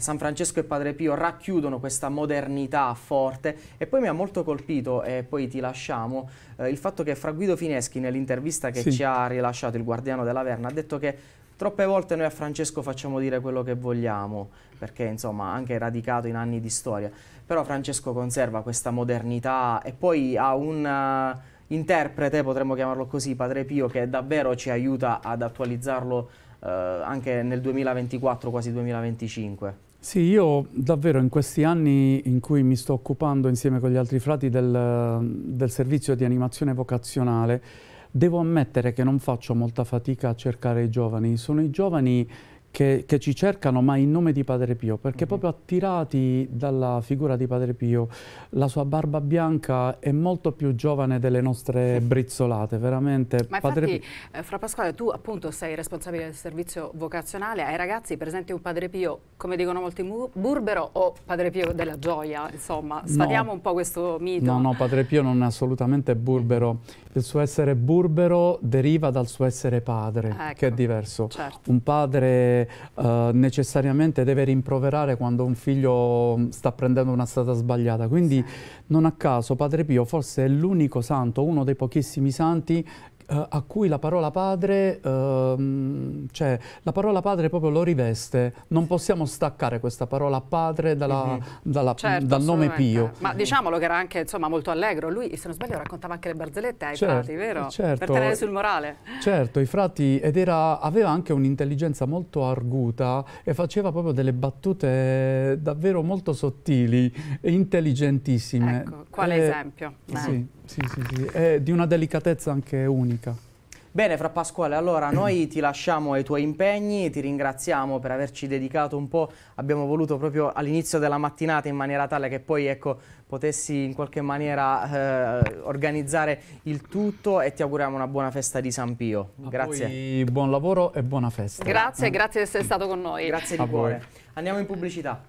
San Francesco e Padre Pio racchiudono questa modernità forte. E poi mi ha molto colpito, e poi ti lasciamo, eh, il fatto che Fra Guido Fineschi nell'intervista che sì. ci ha rilasciato il Guardiano dell'Averna ha detto che troppe volte noi a Francesco facciamo dire quello che vogliamo, perché insomma anche radicato in anni di storia, però Francesco conserva questa modernità e poi ha un uh, interprete, potremmo chiamarlo così, Padre Pio, che davvero ci aiuta ad attualizzarlo Uh, anche nel duemilaventiquattro, quasi duemilaventicinque. Sì, io davvero in questi anni in cui mi sto occupando insieme con gli altri frati del, del servizio di animazione vocazionale, devo ammettere che non faccio molta fatica a cercare i giovani. Sono i giovani che, che ci cercano, ma in nome di Padre Pio, perché mm-hmm. proprio attirati dalla figura di Padre Pio. La sua barba bianca è molto più giovane delle nostre brizzolate, veramente. Ma Padre infatti, Pio... Fra Pasquale, tu appunto sei responsabile del servizio vocazionale, ai ragazzi presenti un Padre Pio, come dicono molti, burbero o Padre Pio della gioia, insomma, sfatiamo no, un po' questo mito. No, no, Padre Pio non è assolutamente burbero, il suo essere burbero deriva dal suo essere padre, ecco, che è diverso. Certo. Un padre Uh, necessariamente deve rimproverare quando un figlio sta prendendo una strada sbagliata, quindi sì. non a caso Padre Pio forse è l'unico santo, uno dei pochissimi santi uh, a cui la parola padre uh, cioè la parola padre proprio lo riveste. Non possiamo staccare questa parola padre dalla, mm-hmm. dalla, certo, dal nome Pio, ma diciamolo che era anche insomma molto allegro lui, se non sbaglio, raccontava anche le barzellette ai certo, frati, vero? Certo, per tenere sul morale, certo, i frati, ed era, aveva anche un'intelligenza molto arguta e faceva proprio delle battute davvero molto sottili e intelligentissime. Ecco, quale eh, esempio. Beh. Sì, sì, sì, sì. È di una delicatezza anche unica. Bene, Fra Pasquale, allora noi ti lasciamo ai tuoi impegni, ti ringraziamo per averci dedicato un po', abbiamo voluto proprio all'inizio della mattinata in maniera tale che poi ecco potessi in qualche maniera eh, organizzare il tutto, e ti auguriamo una buona festa di San Pio. Grazie. A voi buon lavoro e buona festa. Grazie, eh. grazie di essere stato con noi. Grazie di cuore. Andiamo in pubblicità.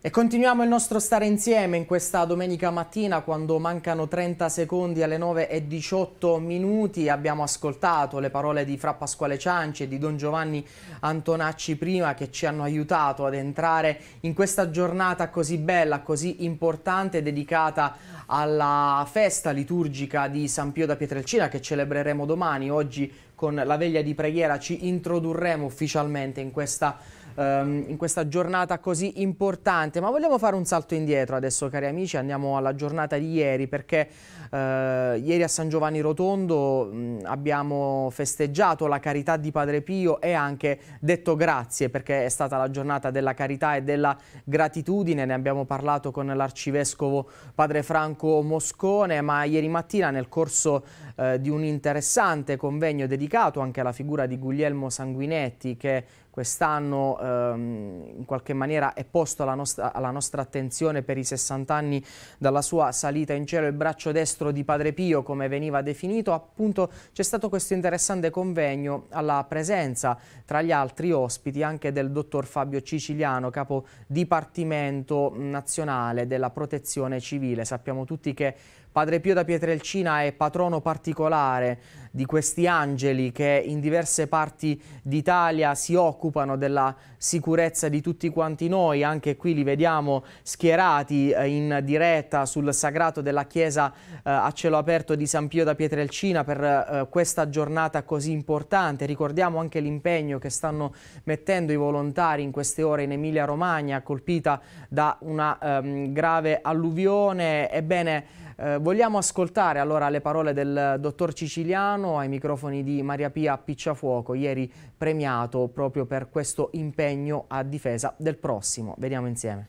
E continuiamo il nostro stare insieme in questa domenica mattina, quando mancano trenta secondi alle nove e diciotto minuti. Abbiamo ascoltato le parole di Fra Pasquale Cianci e di Don Giovanni Antonacci prima, che ci hanno aiutato ad entrare in questa giornata così bella, così importante, dedicata alla festa liturgica di San Pio da Pietrelcina, che celebreremo domani. Oggi con la veglia di preghiera ci introdurremo ufficialmente in questa in questa giornata così importante. Ma vogliamo fare un salto indietro adesso, cari amici, andiamo alla giornata di ieri, perché eh, ieri a San Giovanni Rotondo mh, abbiamo festeggiato la carità di Padre Pio e anche detto grazie, perché è stata la giornata della carità e della gratitudine. Ne abbiamo parlato con l'arcivescovo Padre Franco Moscone, ma ieri mattina nel corso eh, di un interessante convegno dedicato anche alla figura di Guglielmo Sanguinetti, che quest'anno ehm, in qualche maniera è posto alla nostra, alla nostra attenzione per i sessanta anni dalla sua salita in cielo, il braccio destro di Padre Pio, come veniva definito, appunto c'è stato questo interessante convegno alla presenza, tra gli altri ospiti, anche del dottor Fabio Ciciliano, capo Dipartimento Nazionale della Protezione Civile. Sappiamo tutti che Padre Pio da Pietrelcina è patrono particolare di questi angeli che in diverse parti d'Italia si occupano della sicurezza di tutti quanti noi. Anche qui li vediamo schierati in diretta sul sagrato della chiesa a cielo aperto di San Pio da Pietrelcina per questa giornata così importante. Ricordiamo anche l'impegno che stanno mettendo i volontari in queste ore in Emilia Romagna, colpita da una um, grave alluvione. Ebbene, Eh, vogliamo ascoltare allora le parole del dottor Ciciliano ai microfoni di Maria Pia Picciafuoco, ieri premiato proprio per questo impegno a difesa del prossimo. Vediamo insieme.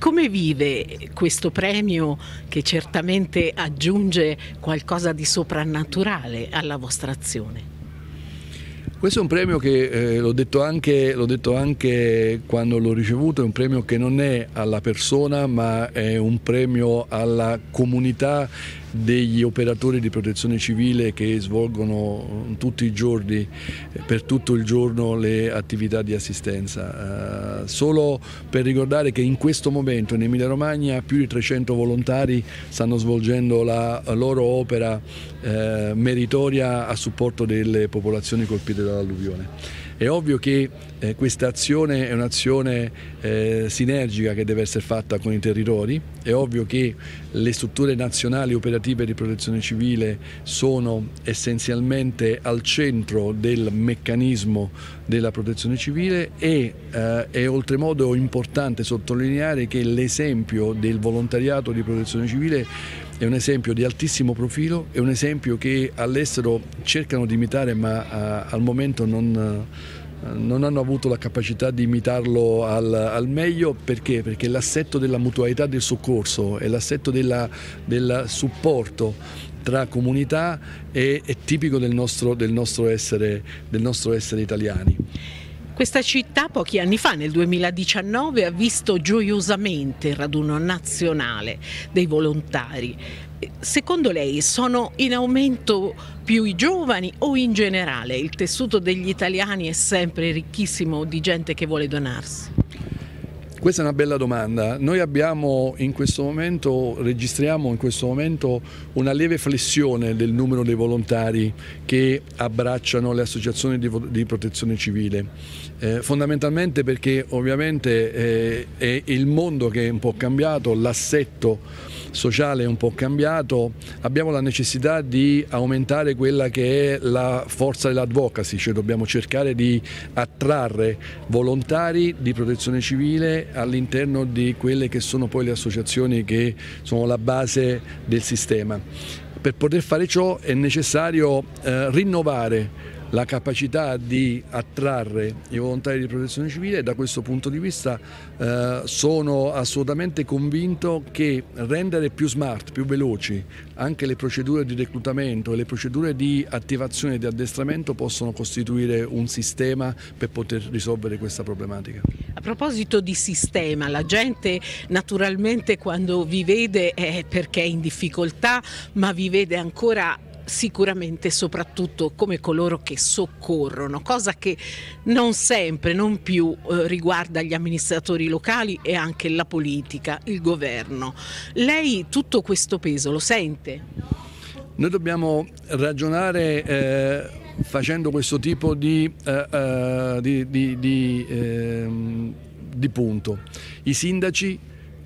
Come vive questo premio che certamente aggiunge qualcosa di soprannaturale alla vostra azione? Questo è un premio che, eh, l'ho detto anche, l'ho detto anche quando l'ho ricevuto, è un premio che non è alla persona, ma è un premio alla comunità degli operatori di protezione civile che svolgono tutti i giorni, per tutto il giorno, le attività di assistenza. Eh, solo per ricordare che in questo momento in Emilia Romagna più di trecento volontari stanno svolgendo la loro opera eh, meritoria a supporto delle popolazioni colpite dall'alluvione. È ovvio che eh, questa azione è un'azione eh, sinergica che deve essere fatta con i territori, è ovvio che le strutture nazionali operative di protezione civile sono essenzialmente al centro del meccanismo della protezione civile e eh, è oltremodo importante sottolineare che l'esempio del volontariato di protezione civile è un esempio di altissimo profilo, è un esempio che all'estero cercano di imitare ma uh, al momento non, uh, non hanno avuto la capacità di imitarlo al, al meglio. Perché? Perché l'assetto della mutualità del soccorso e l'assetto del supporto tra comunità è, è tipico del nostro, del, nostro essere, del nostro essere italiani. Questa città pochi anni fa, nel duemiladiciannove, ha visto gioiosamente il raduno nazionale dei volontari. Secondo lei sono in aumento più i giovani o in generale il tessuto degli italiani è sempre ricchissimo di gente che vuole donarsi? Questa è una bella domanda. Noi abbiamo in questo momento, registriamo in questo momento una lieve flessione del numero dei volontari che abbracciano le associazioni di, di protezione civile, eh, fondamentalmente perché ovviamente eh, è il mondo che è un po' cambiato, l'assetto sociale è un po' cambiato, abbiamo la necessità di aumentare quella che è la forza dell'advocacy, cioè dobbiamo cercare di attrarre volontari di protezione civile all'interno di quelle che sono poi le associazioni che sono la base del sistema. Per poter fare ciò è necessario eh, rinnovare la capacità di attrarre i volontari di protezione civile e da questo punto di vista eh, sono assolutamente convinto che rendere più smart, più veloci anche le procedure di reclutamento e le procedure di attivazione e di addestramento possono costituire un sistema per poter risolvere questa problematica. A proposito di sistema, la gente naturalmente quando vi vede è perché è in difficoltà, ma vi vede ancora sicuramente soprattutto come coloro che soccorrono, cosa che non sempre, non più eh, riguarda gli amministratori locali e anche la politica, il governo. Lei tutto questo peso lo sente? Noi dobbiamo ragionare eh, facendo questo tipo di, eh, di, di, di, eh, di punto. I sindaci,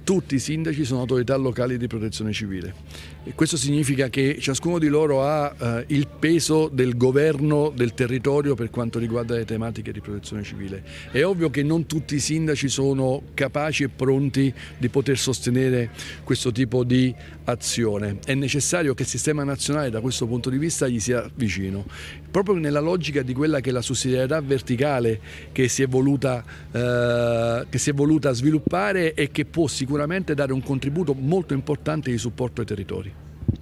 tutti i sindaci sono autorità locali di protezione civile e questo significa che ciascuno di loro ha eh, il peso del governo del territorio per quanto riguarda le tematiche di protezione civile. È ovvio che non tutti i sindaci sono capaci e pronti di poter sostenere questo tipo di azione. È necessario che il sistema nazionale da questo punto di vista gli sia vicino, proprio nella logica di quella che è la sussidiarietà verticale che si è voluta, eh, che si è voluta sviluppare e che può sicuramente sicuramente dare un contributo molto importante di supporto ai territori.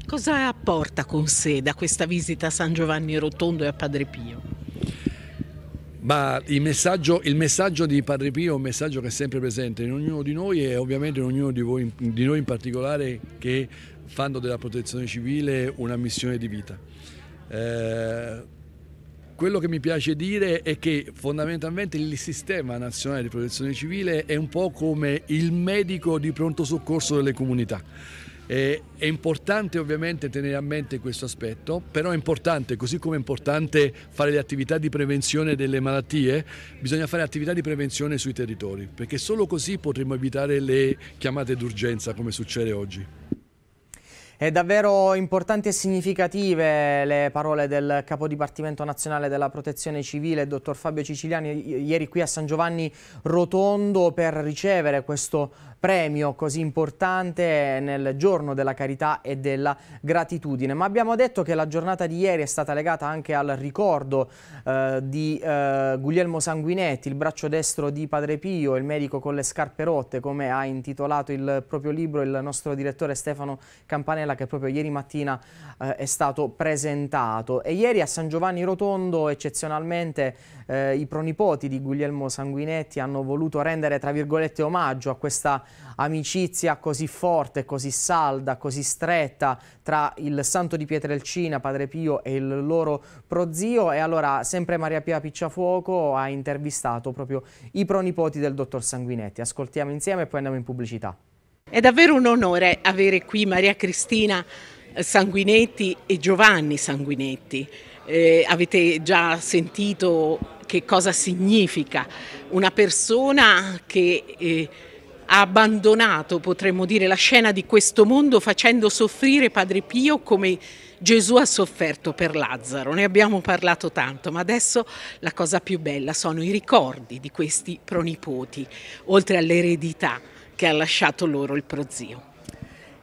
Cosa apporta con sé da questa visita a San Giovanni Rotondo e a Padre Pio? Ma il, messaggio, il messaggio di Padre Pio è un messaggio che è sempre presente in ognuno di noi e ovviamente in ognuno di, voi, di noi in particolare che fanno della protezione civile una missione di vita. Eh, Quello che mi piace dire è che fondamentalmente il sistema nazionale di protezione civile è un po' come il medico di pronto soccorso delle comunità. È importante ovviamente tenere a mente questo aspetto, però è importante, così come è importante fare le attività di prevenzione delle malattie, bisogna fare attività di prevenzione sui territori, perché solo così potremo evitare le chiamate d'urgenza come succede oggi. È davvero importanti e significative le parole del Capo Dipartimento Nazionale della Protezione Civile, dottor Fabio Ciciliano, ieri qui a San Giovanni Rotondo per ricevere questo premio così importante nel giorno della carità e della gratitudine. Ma abbiamo detto che la giornata di ieri è stata legata anche al ricordo eh, di eh, Guglielmo Sanguinetti, il braccio destro di Padre Pio, il medico con le scarpe rotte, come ha intitolato il proprio libro il nostro direttore Stefano Campanella, che proprio ieri mattina eh, è stato presentato. E ieri a San Giovanni Rotondo eccezionalmente eh, i pronipoti di Guglielmo Sanguinetti hanno voluto rendere, tra virgolette, omaggio a questa amicizia così forte, così salda, così stretta tra il santo di Pietrelcina, Padre Pio, e il loro prozio. E allora sempre Maria Pia Picciafuoco ha intervistato proprio i pronipoti del dottor Sanguinetti. Ascoltiamo insieme e poi andiamo in pubblicità. È davvero un onore avere qui Maria Cristina Sanguinetti e Giovanni Sanguinetti. Eh, avete già sentito che cosa significa una persona che eh, ha abbandonato, potremmo dire, la scena di questo mondo facendo soffrire Padre Pio come Gesù ha sofferto per Lazzaro. Ne abbiamo parlato tanto, ma adesso la cosa più bella sono i ricordi di questi pronipoti, oltre all'eredità che ha lasciato loro il prozio.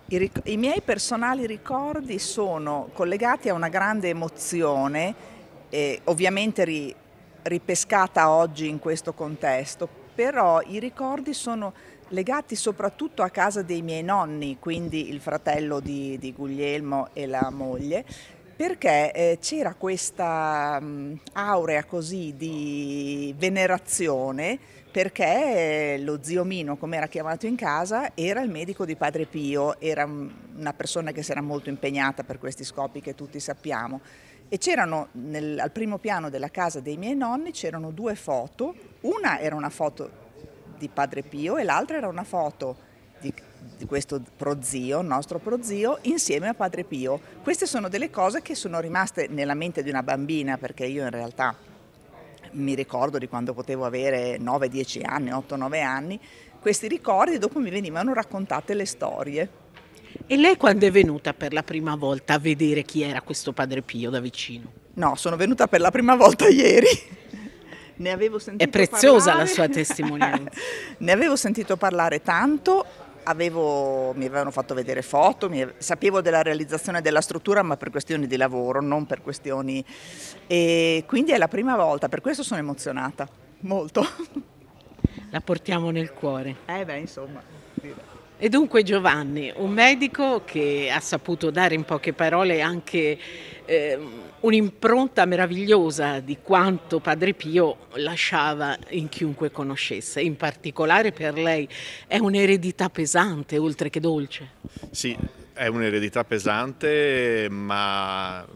I, I miei personali ricordi sono collegati a una grande emozione, eh, ovviamente ri ripescata oggi in questo contesto, però i ricordi sono legati soprattutto a casa dei miei nonni, quindi il fratello di, di Guglielmo e la moglie, perché eh, c'era questa mh, aurea così di venerazione, perché eh, lo zio Mino, come era chiamato in casa, era il medico di Padre Pio, era mh, una persona che si era molto impegnata per questi scopi che tutti sappiamo. E c'erano, al primo piano della casa dei miei nonni, c'erano due foto, una era una foto di Padre Pio e l'altra era una foto di, di questo prozio, nostro prozio, insieme a Padre Pio. Queste sono delle cose che sono rimaste nella mente di una bambina, perché io in realtà mi ricordo di quando potevo avere nove dieci anni, otto nove anni, questi ricordi, e dopo mi venivano raccontate le storie. E lei quando è venuta per la prima volta a vedere chi era questo Padre Pio da vicino? No, sono venuta per la prima volta ieri. Ne avevo sentito È preziosa parlare. La sua testimonianza. Ne avevo sentito parlare tanto, avevo, mi avevano fatto vedere foto, mi, sapevo della realizzazione della struttura, ma per questioni di lavoro, non per questioni... E quindi è la prima volta, per questo sono emozionata, molto. La portiamo nel cuore. Eh beh, insomma... E dunque Giovanni, un medico che ha saputo dare in poche parole anche eh, un'impronta meravigliosa di quanto Padre Pio lasciava in chiunque conoscesse. In particolare per lei è un'eredità pesante, oltre che dolce. Sì, è un'eredità pesante, ma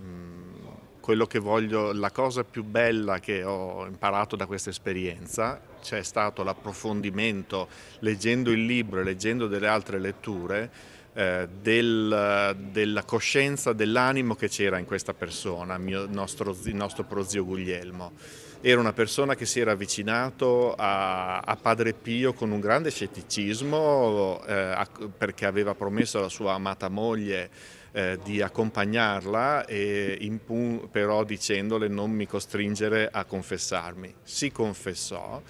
quello che voglio, la cosa più bella che ho imparato da questa esperienza, c'è stato l'approfondimento, leggendo il libro e leggendo delle altre letture, eh, del, della coscienza, dell'animo che c'era in questa persona, mio, nostro, il nostro prozio Guglielmo. Era una persona che si era avvicinato a, a Padre Pio con un grande scetticismo, eh, a, perché aveva promesso alla sua amata moglie eh, di accompagnarla, e impu- però dicendole non mi costringere a confessarmi. Si confessò.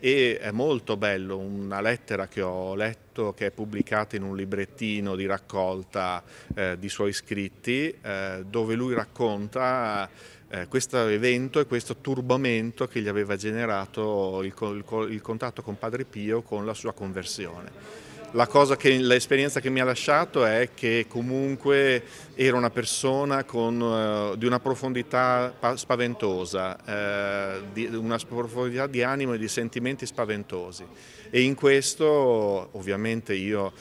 E è molto bello una lettera che ho letto, che è pubblicata in un librettino di raccolta eh, di suoi scritti, eh, dove lui racconta eh, questo evento e questo turbamento che gli aveva generato il, il, il contatto con Padre Pio, con la sua conversione. La cosa che l'esperienza che mi ha lasciato è che comunque era una persona con, uh, di una profondità spaventosa, uh, di, una profondità di animo e di sentimenti spaventosi, e in questo ovviamente io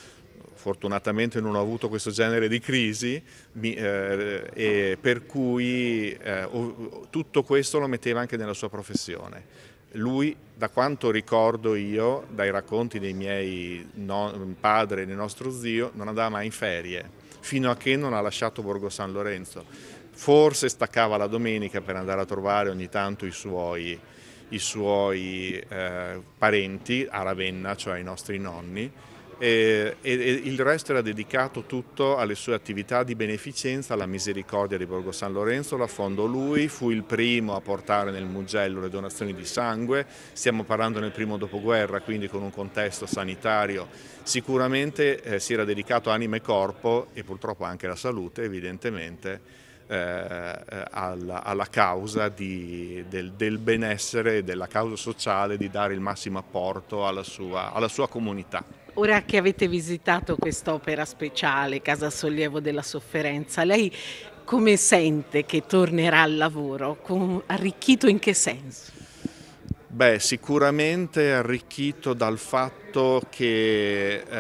fortunatamente non ho avuto questo genere di crisi, mi, eh, e per cui eh, tutto questo lo metteva anche nella sua professione. Lui, da quanto ricordo io, dai racconti dei miei no, padre e del nostro zio, non andava mai in ferie, fino a che non ha lasciato Borgo San Lorenzo. Forse staccava la domenica per andare a trovare ogni tanto i suoi, i suoi eh, parenti a Ravenna, cioè i nostri nonni, E, e, e il resto era dedicato tutto alle sue attività di beneficenza, alla misericordia di Borgo San Lorenzo, la fondò lui, fu il primo a portare nel Mugello le donazioni di sangue, stiamo parlando nel primo dopoguerra, quindi con un contesto sanitario, sicuramente eh, si era dedicato anima e corpo e purtroppo anche la salute evidentemente eh, alla, alla causa di, del, del benessere e della causa sociale, di dare il massimo apporto alla sua, alla sua comunità. Ora che avete visitato quest'opera speciale, Casa Sollievo della Sofferenza, lei come sente che tornerà al lavoro? Con... Arricchito in che senso? Beh, sicuramente arricchito dal fatto che, eh,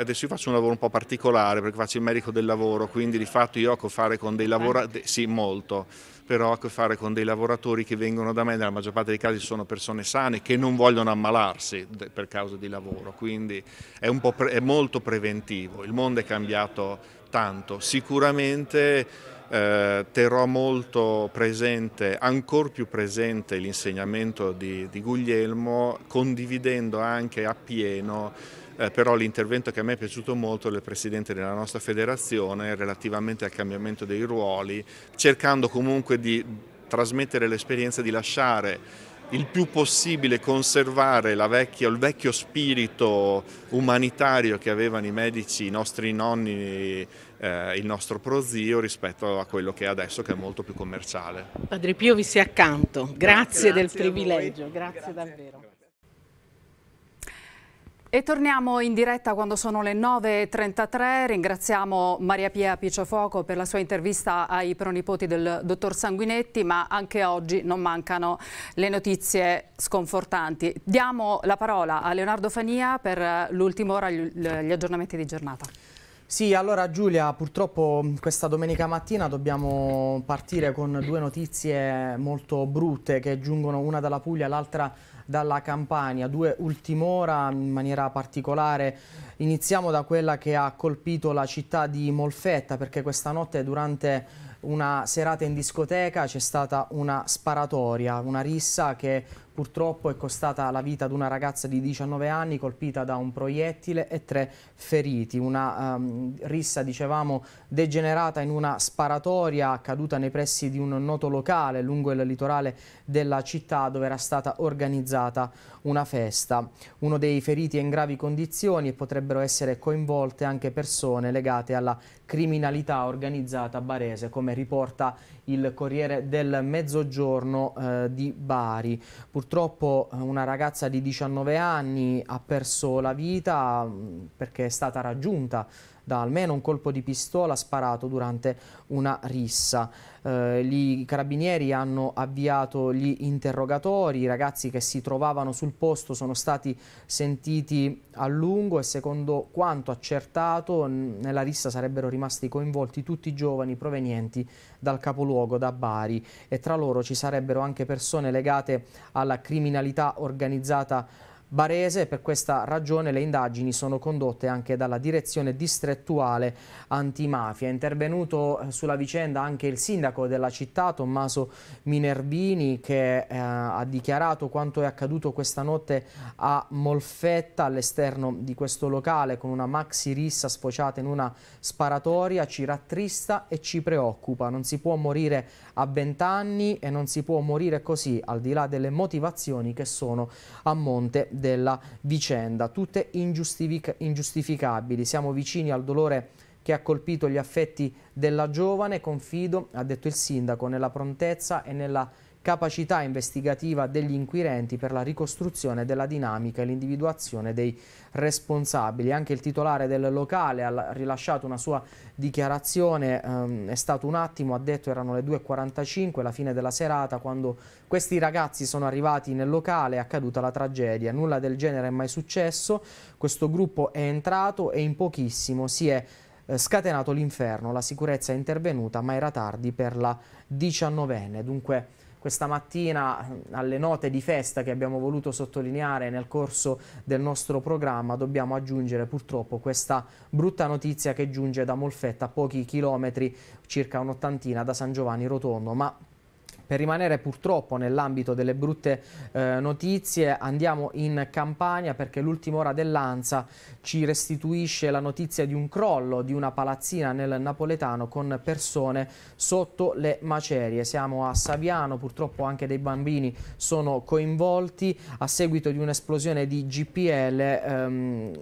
adesso io faccio un lavoro un po' particolare perché faccio il medico del lavoro, quindi di fatto io ho a che fare con dei lavoratori, sì molto, però ho a che fare con dei lavoratori che vengono da me, nella maggior parte dei casi sono persone sane che non vogliono ammalarsi per causa di lavoro, quindi è, un po' pre- è molto preventivo, il mondo è cambiato tanto, sicuramente... Eh, terrò molto presente, ancor più presente, l'insegnamento di, di Guglielmo, condividendo anche appieno eh, però l'intervento che a me è piaciuto molto del Presidente della nostra federazione relativamente al cambiamento dei ruoli, cercando comunque di trasmettere l'esperienza di lasciare il più possibile, conservare la vecchia, il vecchio spirito umanitario che avevano i medici, i nostri nonni, eh, il nostro prozio, rispetto a quello che è adesso, che è molto più commerciale. Padre Pio vi sia accanto, grazie, grazie del privilegio, grazie, grazie davvero. E torniamo in diretta quando sono le nove e trentatré, ringraziamo Maria Pia Picciafuoco per la sua intervista ai pronipoti del dottor Sanguinetti, ma anche oggi non mancano le notizie sconfortanti. Diamo la parola a Leonardo Fania per l'ultima ora, gli aggiornamenti di giornata. Sì, allora Giulia, purtroppo questa domenica mattina dobbiamo partire con due notizie molto brutte che giungono, una dalla Puglia, l'altra dalla Campania, due ultim'ora in maniera particolare. Iniziamo da quella che ha colpito la città di Molfetta, perché questa notte durante una serata in discoteca c'è stata una sparatoria, una rissa che purtroppo è costata la vita ad una ragazza di diciannove anni colpita da un proiettile e tre feriti. Una um, rissa, dicevamo, degenerata in una sparatoria accaduta nei pressi di un noto locale lungo il litorale della città, dove era stata organizzata una festa. Uno dei feriti è in gravi condizioni e potrebbero essere coinvolte anche persone legate alla criminalità organizzata barese, come riporta il Corriere del Mezzogiorno eh, di Bari. Purtroppo una ragazza di diciannove anni ha perso la vita perché è stata raggiunta da almeno un colpo di pistola sparato durante una rissa. Eh, I carabinieri hanno avviato gli interrogatori, i ragazzi che si trovavano sul posto sono stati sentiti a lungo e secondo quanto accertato nella rissa sarebbero rimasti coinvolti tutti i giovani provenienti dal capoluogo, da Bari, e tra loro ci sarebbero anche persone legate alla criminalità organizzata barese. Per questa ragione le indagini sono condotte anche dalla direzione distrettuale antimafia. È intervenuto sulla vicenda anche il sindaco della città, Tommaso Minervini, che eh, ha dichiarato quanto è accaduto questa notte a Molfetta, all'esterno di questo locale, con una maxi rissa sfociata in una sparatoria. Ci rattrista e ci preoccupa, non si può morire a vent'anni e non si può morire così, al di là delle motivazioni che sono a monte della vicenda, tutte ingiustificabili. Siamo vicini al dolore che ha colpito gli affetti della giovane, confido, ha detto il sindaco, nella prontezza e nella capacità investigativa degli inquirenti per la ricostruzione della dinamica e l'individuazione dei responsabili. Anche il titolare del locale ha rilasciato una sua dichiarazione, ehm, è stato un attimo, ha detto erano le due e quarantacinque, la fine della serata, quando questi ragazzi sono arrivati nel locale è accaduta la tragedia, nulla del genere è mai successo, questo gruppo è entrato e in pochissimo si è scatenato l'inferno, la sicurezza è intervenuta ma era tardi per la diciannovenne. Dunque questa mattina, alle note di festa che abbiamo voluto sottolineare nel corso del nostro programma, dobbiamo aggiungere purtroppo questa brutta notizia che giunge da Molfetta, a pochi chilometri, circa un'ottantina, da San Giovanni Rotondo, ma Per rimanere purtroppo nell'ambito delle brutte eh, notizie, andiamo in Campania, perché l'ultima ora dell'Ansa ci restituisce la notizia di un crollo di una palazzina nel napoletano con persone sotto le macerie. Siamo a Saviano, purtroppo anche dei bambini sono coinvolti a seguito di un'esplosione di G P L. Ehm,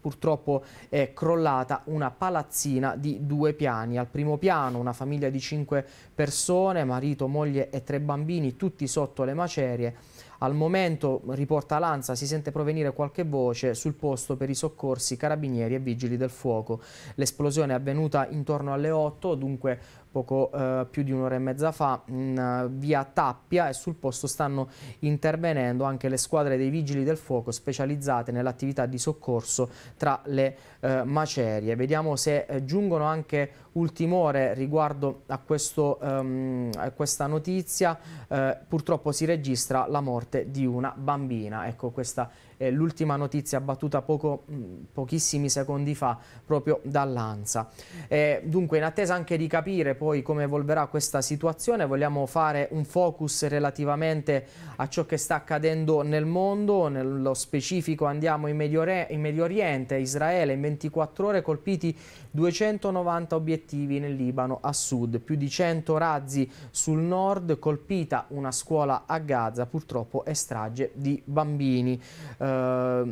purtroppo è crollata una palazzina di due piani. Al primo piano una famiglia di cinque persone, marito, moglie e tre bambini, tutti sotto le macerie. Al momento, riporta l'Ansa, si sente provenire qualche voce, sul posto per i soccorsi, carabinieri e vigili del fuoco. L'esplosione è avvenuta intorno alle otto, dunque poco eh, più di un'ora e mezza fa, in uh, via Tappia, e sul posto stanno intervenendo anche le squadre dei vigili del fuoco specializzate nell'attività di soccorso tra le eh, macerie. Vediamo se eh, giungono anche ultimore riguardo a, questo, um, a questa notizia. Eh, purtroppo si registra la morte di una bambina. Ecco, questa è l'ultima notizia battuta poco, pochissimi secondi fa proprio dall'Ansa. Eh, dunque, in attesa anche di capire poi come evolverà questa situazione, vogliamo fare un focus relativamente a ciò che sta accadendo nel mondo. Nello specifico andiamo in Medio, Re, in Medio Oriente, Israele, in ventiquattro ore colpiti duecentonovanta obiettivi nel Libano a sud, più di cento razzi sul nord, colpita una scuola a Gaza, purtroppo e strage di bambini. Uh,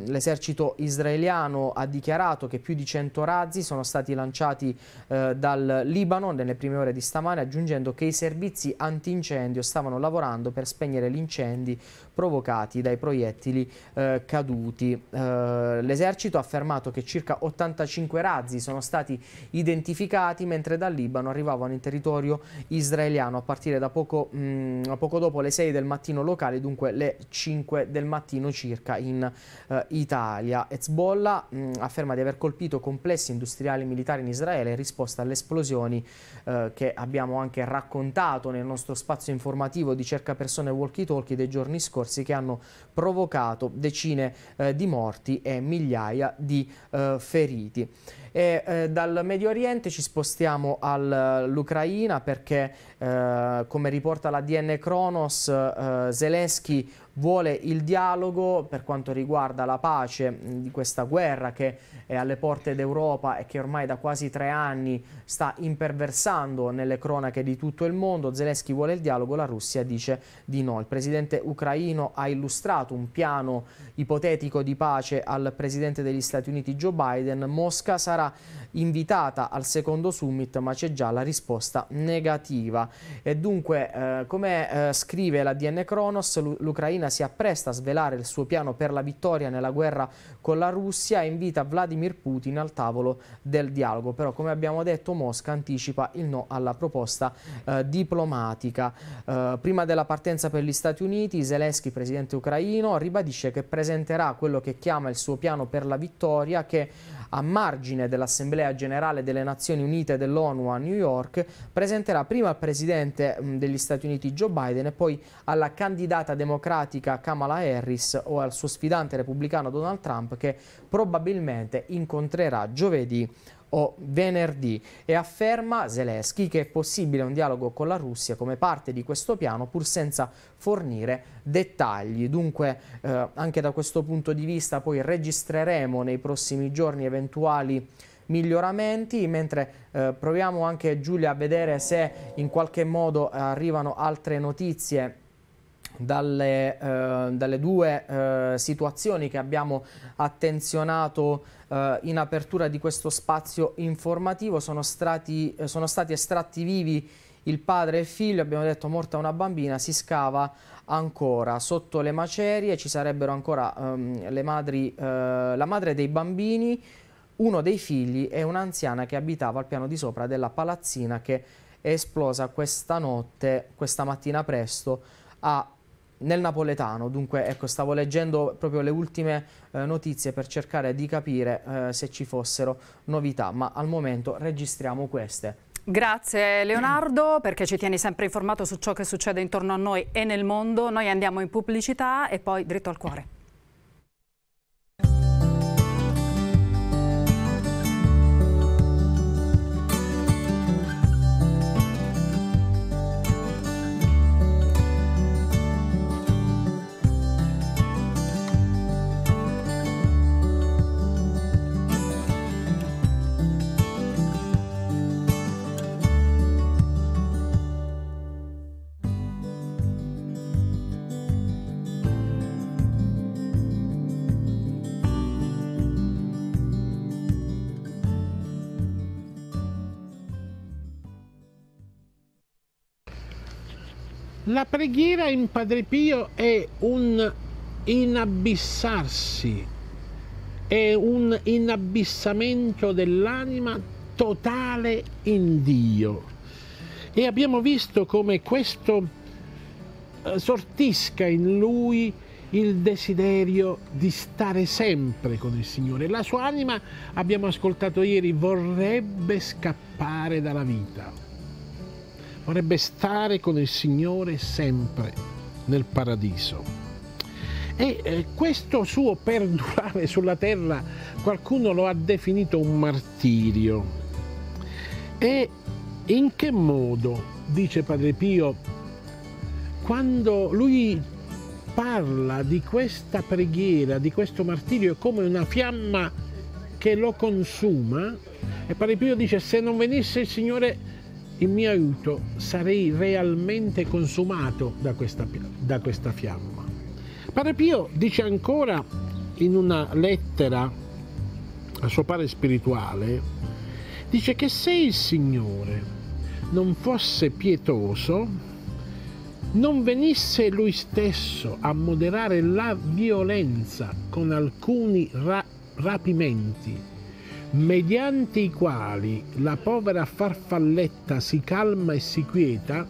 l'esercito israeliano ha dichiarato che più di cento razzi sono stati lanciati uh, dal Libano nelle prime ore di stamane, aggiungendo che i servizi antincendio stavano lavorando per spegnere gli incendi provocati dai proiettili uh, caduti. Uh, l'esercito ha affermato che circa ottantacinque razzi sono stati identificati mentre dal Libano arrivavano in territorio israeliano a partire da poco, mh, poco dopo le sei del mattino locale, dunque le cinque del mattino circa in Uh, Italia. Hezbollah mh, afferma di aver colpito complessi industriali e militari in Israele in risposta alle esplosioni uh, che abbiamo anche raccontato nel nostro spazio informativo di Cerca Persone Walkie Talkie dei giorni scorsi, che hanno provocato decine uh, di morti e migliaia di uh, feriti. E, eh, dal Medio Oriente ci spostiamo all'Ucraina, perché eh, come riporta l'A D N Kronos, eh, Zelensky vuole il dialogo per quanto riguarda la pace di questa guerra che è alle porte d'Europa e che ormai da quasi tre anni sta imperversando nelle cronache di tutto il mondo. Zelensky vuole il dialogo, la Russia dice di no. Il presidente ucraino ha illustrato un piano ipotetico di pace al presidente degli Stati Uniti Joe Biden. Mosca sarà invitata al secondo summit, ma c'è già la risposta negativa. E dunque, eh, come eh, scrive l'A D N Kronos, l'Ucraina si appresta a svelare il suo piano per la vittoria nella guerra con la Russia e invita Vladimir Putin al tavolo del dialogo. Però, come abbiamo detto, Mosca anticipa il no alla proposta eh, diplomatica. Eh, prima della partenza per gli Stati Uniti, Zelensky, presidente ucraino, ribadisce che presenterà quello che chiama il suo piano per la vittoria, che a margine dell'Assemblea Generale delle Nazioni Unite dell'ONU a New York presenterà prima al Presidente degli Stati Uniti Joe Biden e poi alla candidata democratica Kamala Harris o al suo sfidante repubblicano Donald Trump, che probabilmente incontrerà giovedì o venerdì. E afferma Zelensky che è possibile un dialogo con la Russia come parte di questo piano, pur senza fornire dettagli. Dunque eh, anche da questo punto di vista poi registreremo nei prossimi giorni eventuali miglioramenti, mentre eh, proviamo anche, Giulia, a vedere se in qualche modo arrivano altre notizie dalle, eh, dalle due eh, situazioni che abbiamo attenzionato eh, in apertura di questo spazio informativo. Sono stati, eh, sono stati estratti vivi il padre e il figlio. Abbiamo detto morta una bambina, si scava ancora sotto le macerie, ci sarebbero ancora ehm, le madri, eh, la madre dei bambini, uno dei figli e un'anziana che abitava al piano di sopra della palazzina, che è esplosa questa notte, questa mattina presto, a nel napoletano. Dunque, ecco, stavo leggendo proprio le ultime eh, notizie per cercare di capire eh, se ci fossero novità, ma al momento registriamo queste. Grazie Leonardo, perché ci tieni sempre informato su ciò che succede intorno a noi e nel mondo. Noi andiamo in pubblicità e poi dritto al cuore. La preghiera in Padre Pio è un inabissarsi, è un inabissamento dell'anima totale in Dio. E abbiamo visto come questo sortisca in lui il desiderio di stare sempre con il Signore. La sua anima, abbiamo ascoltato ieri, vorrebbe scappare dalla vita, vorrebbe stare con il Signore sempre nel paradiso. E eh, questo suo perdurare sulla terra qualcuno lo ha definito un martirio. E in che modo, dice Padre Pio, quando lui parla di questa preghiera, di questo martirio come una fiamma che lo consuma, e Padre Pio dice: se non venisse il Signore in mio aiuto sarei realmente consumato da questa, da questa fiamma. Padre Pio dice ancora in una lettera a suo padre spirituale, dice che se il Signore non fosse pietoso, non venisse lui stesso a moderare la violenza con alcuni ra- rapimenti, mediante i quali la povera farfalletta si calma e si quieta,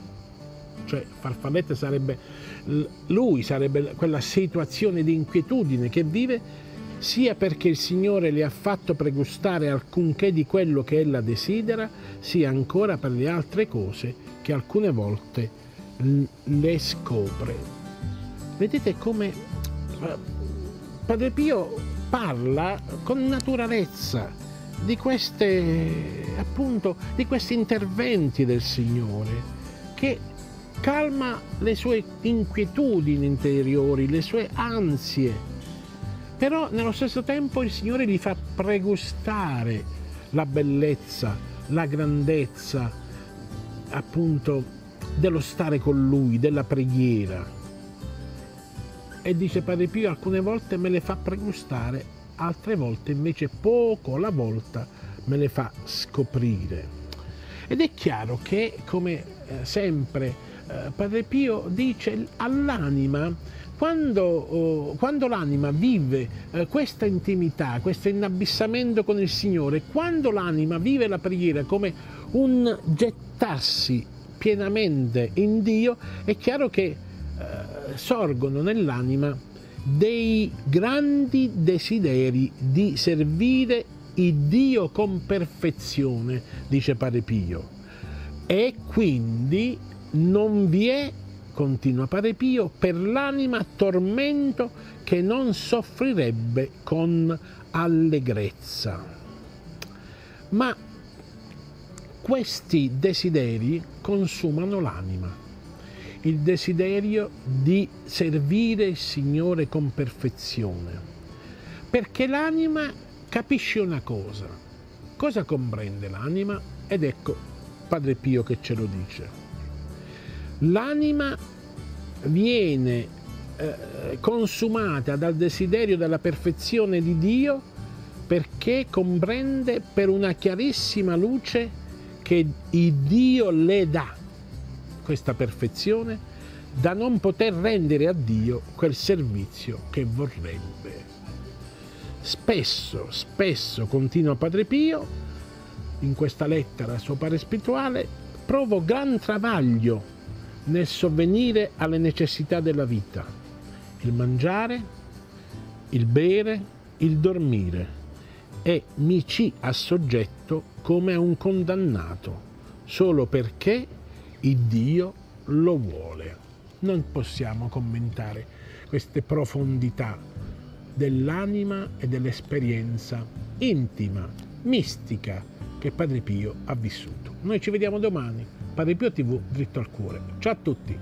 cioè farfalletta sarebbe... lui sarebbe quella situazione di inquietudine che vive, sia perché il Signore le ha fatto pregustare alcunché di quello che ella desidera, sia ancora per le altre cose che alcune volte le scopre. Vedete come Padre Pio parla con naturalezza di queste, appunto, di questi interventi del Signore che calma le sue inquietudini interiori, le sue ansie, però nello stesso tempo il Signore gli fa pregustare la bellezza, la grandezza, appunto, dello stare con Lui, della preghiera. E dice Padre Pio: alcune volte me le fa pregustare, altre volte invece poco alla volta me le fa scoprire. Ed è chiaro che, come sempre, Padre Pio dice all'anima, quando, quando l'anima vive questa intimità, questo inabissamento con il Signore, quando l'anima vive la preghiera come un gettarsi pienamente in Dio, è chiaro che eh, sorgono nell'anima dei grandi desideri di servire il Dio con perfezione, dice Padre Pio. E quindi non vi è, continua Padre Pio, per l'anima tormento che non soffrirebbe con allegrezza. Ma questi desideri consumano l'anima. Il desiderio di servire il Signore con perfezione. Perché l'anima capisce una cosa. Cosa comprende l'anima? Ed ecco Padre Pio che ce lo dice. L'anima viene eh, consumata dal desiderio della perfezione di Dio, perché comprende per una chiarissima luce che il Dio le dà questa perfezione, da non poter rendere a Dio quel servizio che vorrebbe. Spesso, spesso, continua Padre Pio, in questa lettera a suo padre spirituale, provo gran travaglio nel sovvenire alle necessità della vita, il mangiare, il bere, il dormire, e mi ci assoggetto come a un condannato, solo perché il Dio lo vuole. Non possiamo commentare queste profondità dell'anima e dell'esperienza intima, mistica, che Padre Pio ha vissuto. Noi ci vediamo domani. Padre Pio tivù, dritto al cuore. Ciao a tutti!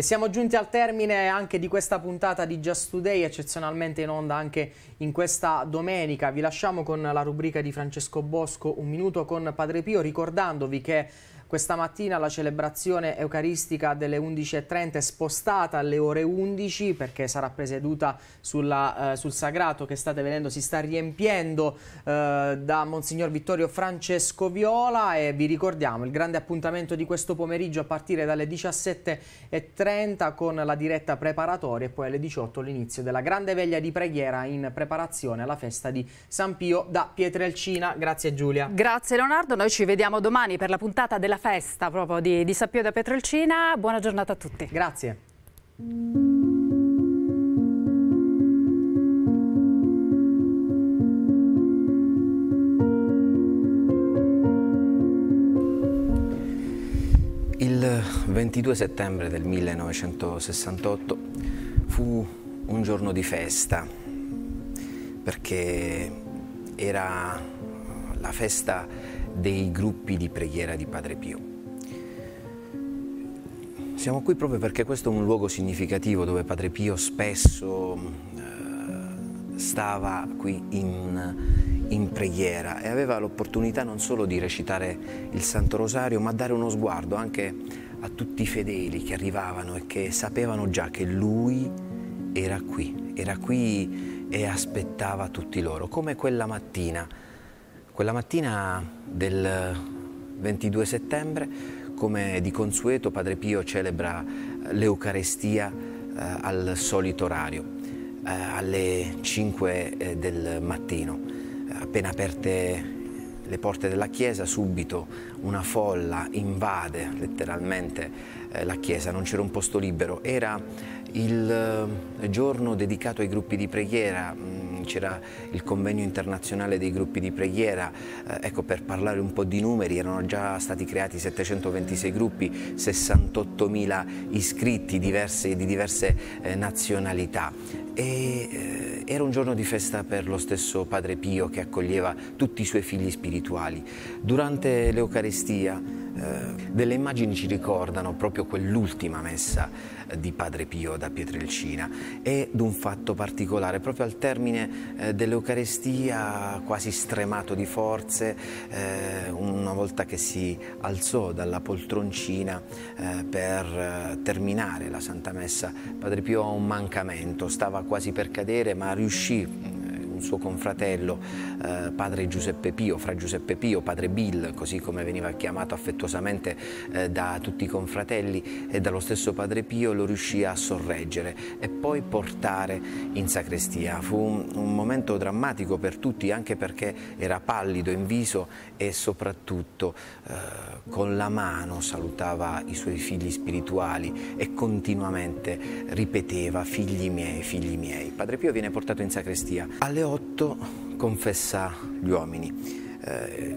E siamo giunti al termine anche di questa puntata di Just Today, eccezionalmente in onda anche in questa domenica. Vi lasciamo con la rubrica di Francesco Bosco, Un minuto con Padre Pio, ricordandovi che questa mattina la celebrazione eucaristica delle undici e trenta è spostata alle ore undici, perché sarà presieduta sulla, eh, sul sagrato che state vedendo, si sta riempiendo eh, da Monsignor Vittorio Francesco Viola, e vi ricordiamo il grande appuntamento di questo pomeriggio a partire dalle diciassette e trenta con la diretta preparatoria e poi alle diciotto l'inizio della grande veglia di preghiera in preparazione alla festa di San Pio da Pietrelcina. Grazie Giulia. Grazie Leonardo, noi ci vediamo domani per la puntata della festa proprio di, di San Pio da Pietrelcina. Buona giornata a tutti. Grazie. Il ventidue settembre del millenovecentosessantotto fu un giorno di festa, perché era la festa dei gruppi di preghiera di Padre Pio. Siamo qui proprio perché questo è un luogo significativo dove Padre Pio spesso eh, stava qui in, in preghiera e aveva l'opportunità non solo di recitare il Santo Rosario, ma dare uno sguardo anche a tutti i fedeli che arrivavano e che sapevano già che lui era qui, era qui e aspettava tutti loro, come quella mattina. Quella mattina del ventidue settembre, come di consueto, Padre Pio celebra l'Eucarestia eh, al solito orario, eh, alle cinque eh, del mattino. Appena aperte le porte della chiesa, subito una folla invade letteralmente eh, la chiesa, non c'era un posto libero. Era il eh, giorno dedicato ai gruppi di preghiera. C'era il convegno internazionale dei gruppi di preghiera, eh, ecco, per parlare un po' di numeri, erano già stati creati settecentoventisei gruppi, sessantottomila iscritti diverse, di diverse eh, nazionalità, e eh, era un giorno di festa per lo stesso Padre Pio che accoglieva tutti i suoi figli spirituali. Durante l'Eucaristia eh, delle immagini ci ricordano proprio quell'ultima messa di Padre Pio da Pietrelcina ed un fatto particolare, proprio al termine eh, dell'Eucaristia, quasi stremato di forze, eh, una volta che si alzò dalla poltroncina eh, per eh, terminare la Santa Messa, Padre Pio ha un mancamento, stava quasi per cadere ma riuscì. Suo confratello, eh, padre Giuseppe Pio, fra Giuseppe Pio, padre Bill, così come veniva chiamato affettuosamente eh, da tutti i confratelli e dallo stesso Padre Pio, lo riuscì a sorreggere e poi portare in sacrestia. Fu un, un momento drammatico per tutti, anche perché era pallido in viso e soprattutto eh, con la mano salutava i suoi figli spirituali e continuamente ripeteva figli miei, figli miei. Padre Pio viene portato in sacrestia. Alle otto confessa gli uomini. Eh,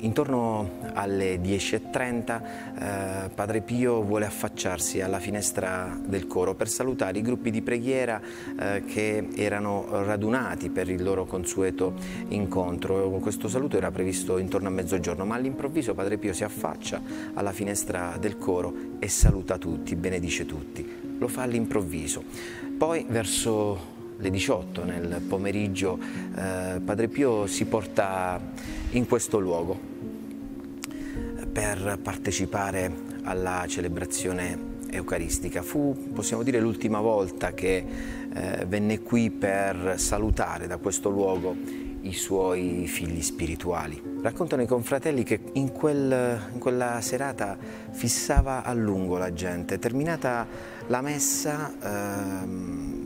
intorno alle dieci e trenta eh, Padre Pio vuole affacciarsi alla finestra del coro per salutare i gruppi di preghiera eh, che erano radunati per il loro consueto incontro. Questo saluto era previsto intorno a mezzogiorno, ma all'improvviso Padre Pio si affaccia alla finestra del coro e saluta tutti, benedice tutti. Lo fa all'improvviso. Poi verso alle diciotto nel pomeriggio eh, Padre Pio si porta in questo luogo per partecipare alla celebrazione eucaristica. Fu, possiamo dire, l'ultima volta che eh, venne qui per salutare da questo luogo i suoi figli spirituali. Raccontano i confratelli che in, quel, in quella serata fissava a lungo la gente. Terminata la messa ehm,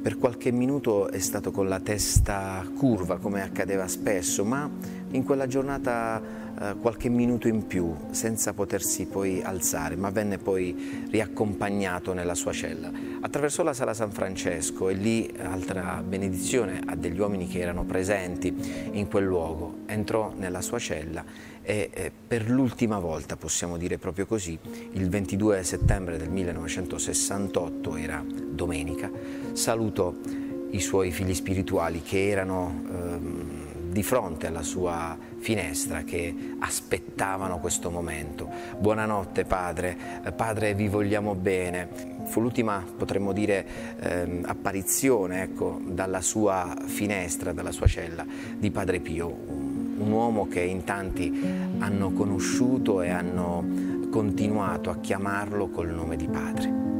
per qualche minuto è stato con la testa curva, come accadeva spesso, ma in quella giornata eh, qualche minuto in più, senza potersi poi alzare, ma venne poi riaccompagnato nella sua cella. Attraversò la sala San Francesco e lì, altra benedizione a degli uomini che erano presenti in quel luogo, entrò nella sua cella e eh, per l'ultima volta, possiamo dire proprio così, il ventidue settembre del millenovecentosessantotto, era domenica, salutò i suoi figli spirituali che erano eh, di fronte alla sua finestra che aspettavano questo momento. Buonanotte padre, padre vi vogliamo bene. Fu l'ultima, potremmo dire, ehm, apparizione, ecco, dalla sua finestra, dalla sua cella, di Padre Pio, un, un uomo che in tanti hanno conosciuto e hanno continuato a chiamarlo col nome di padre.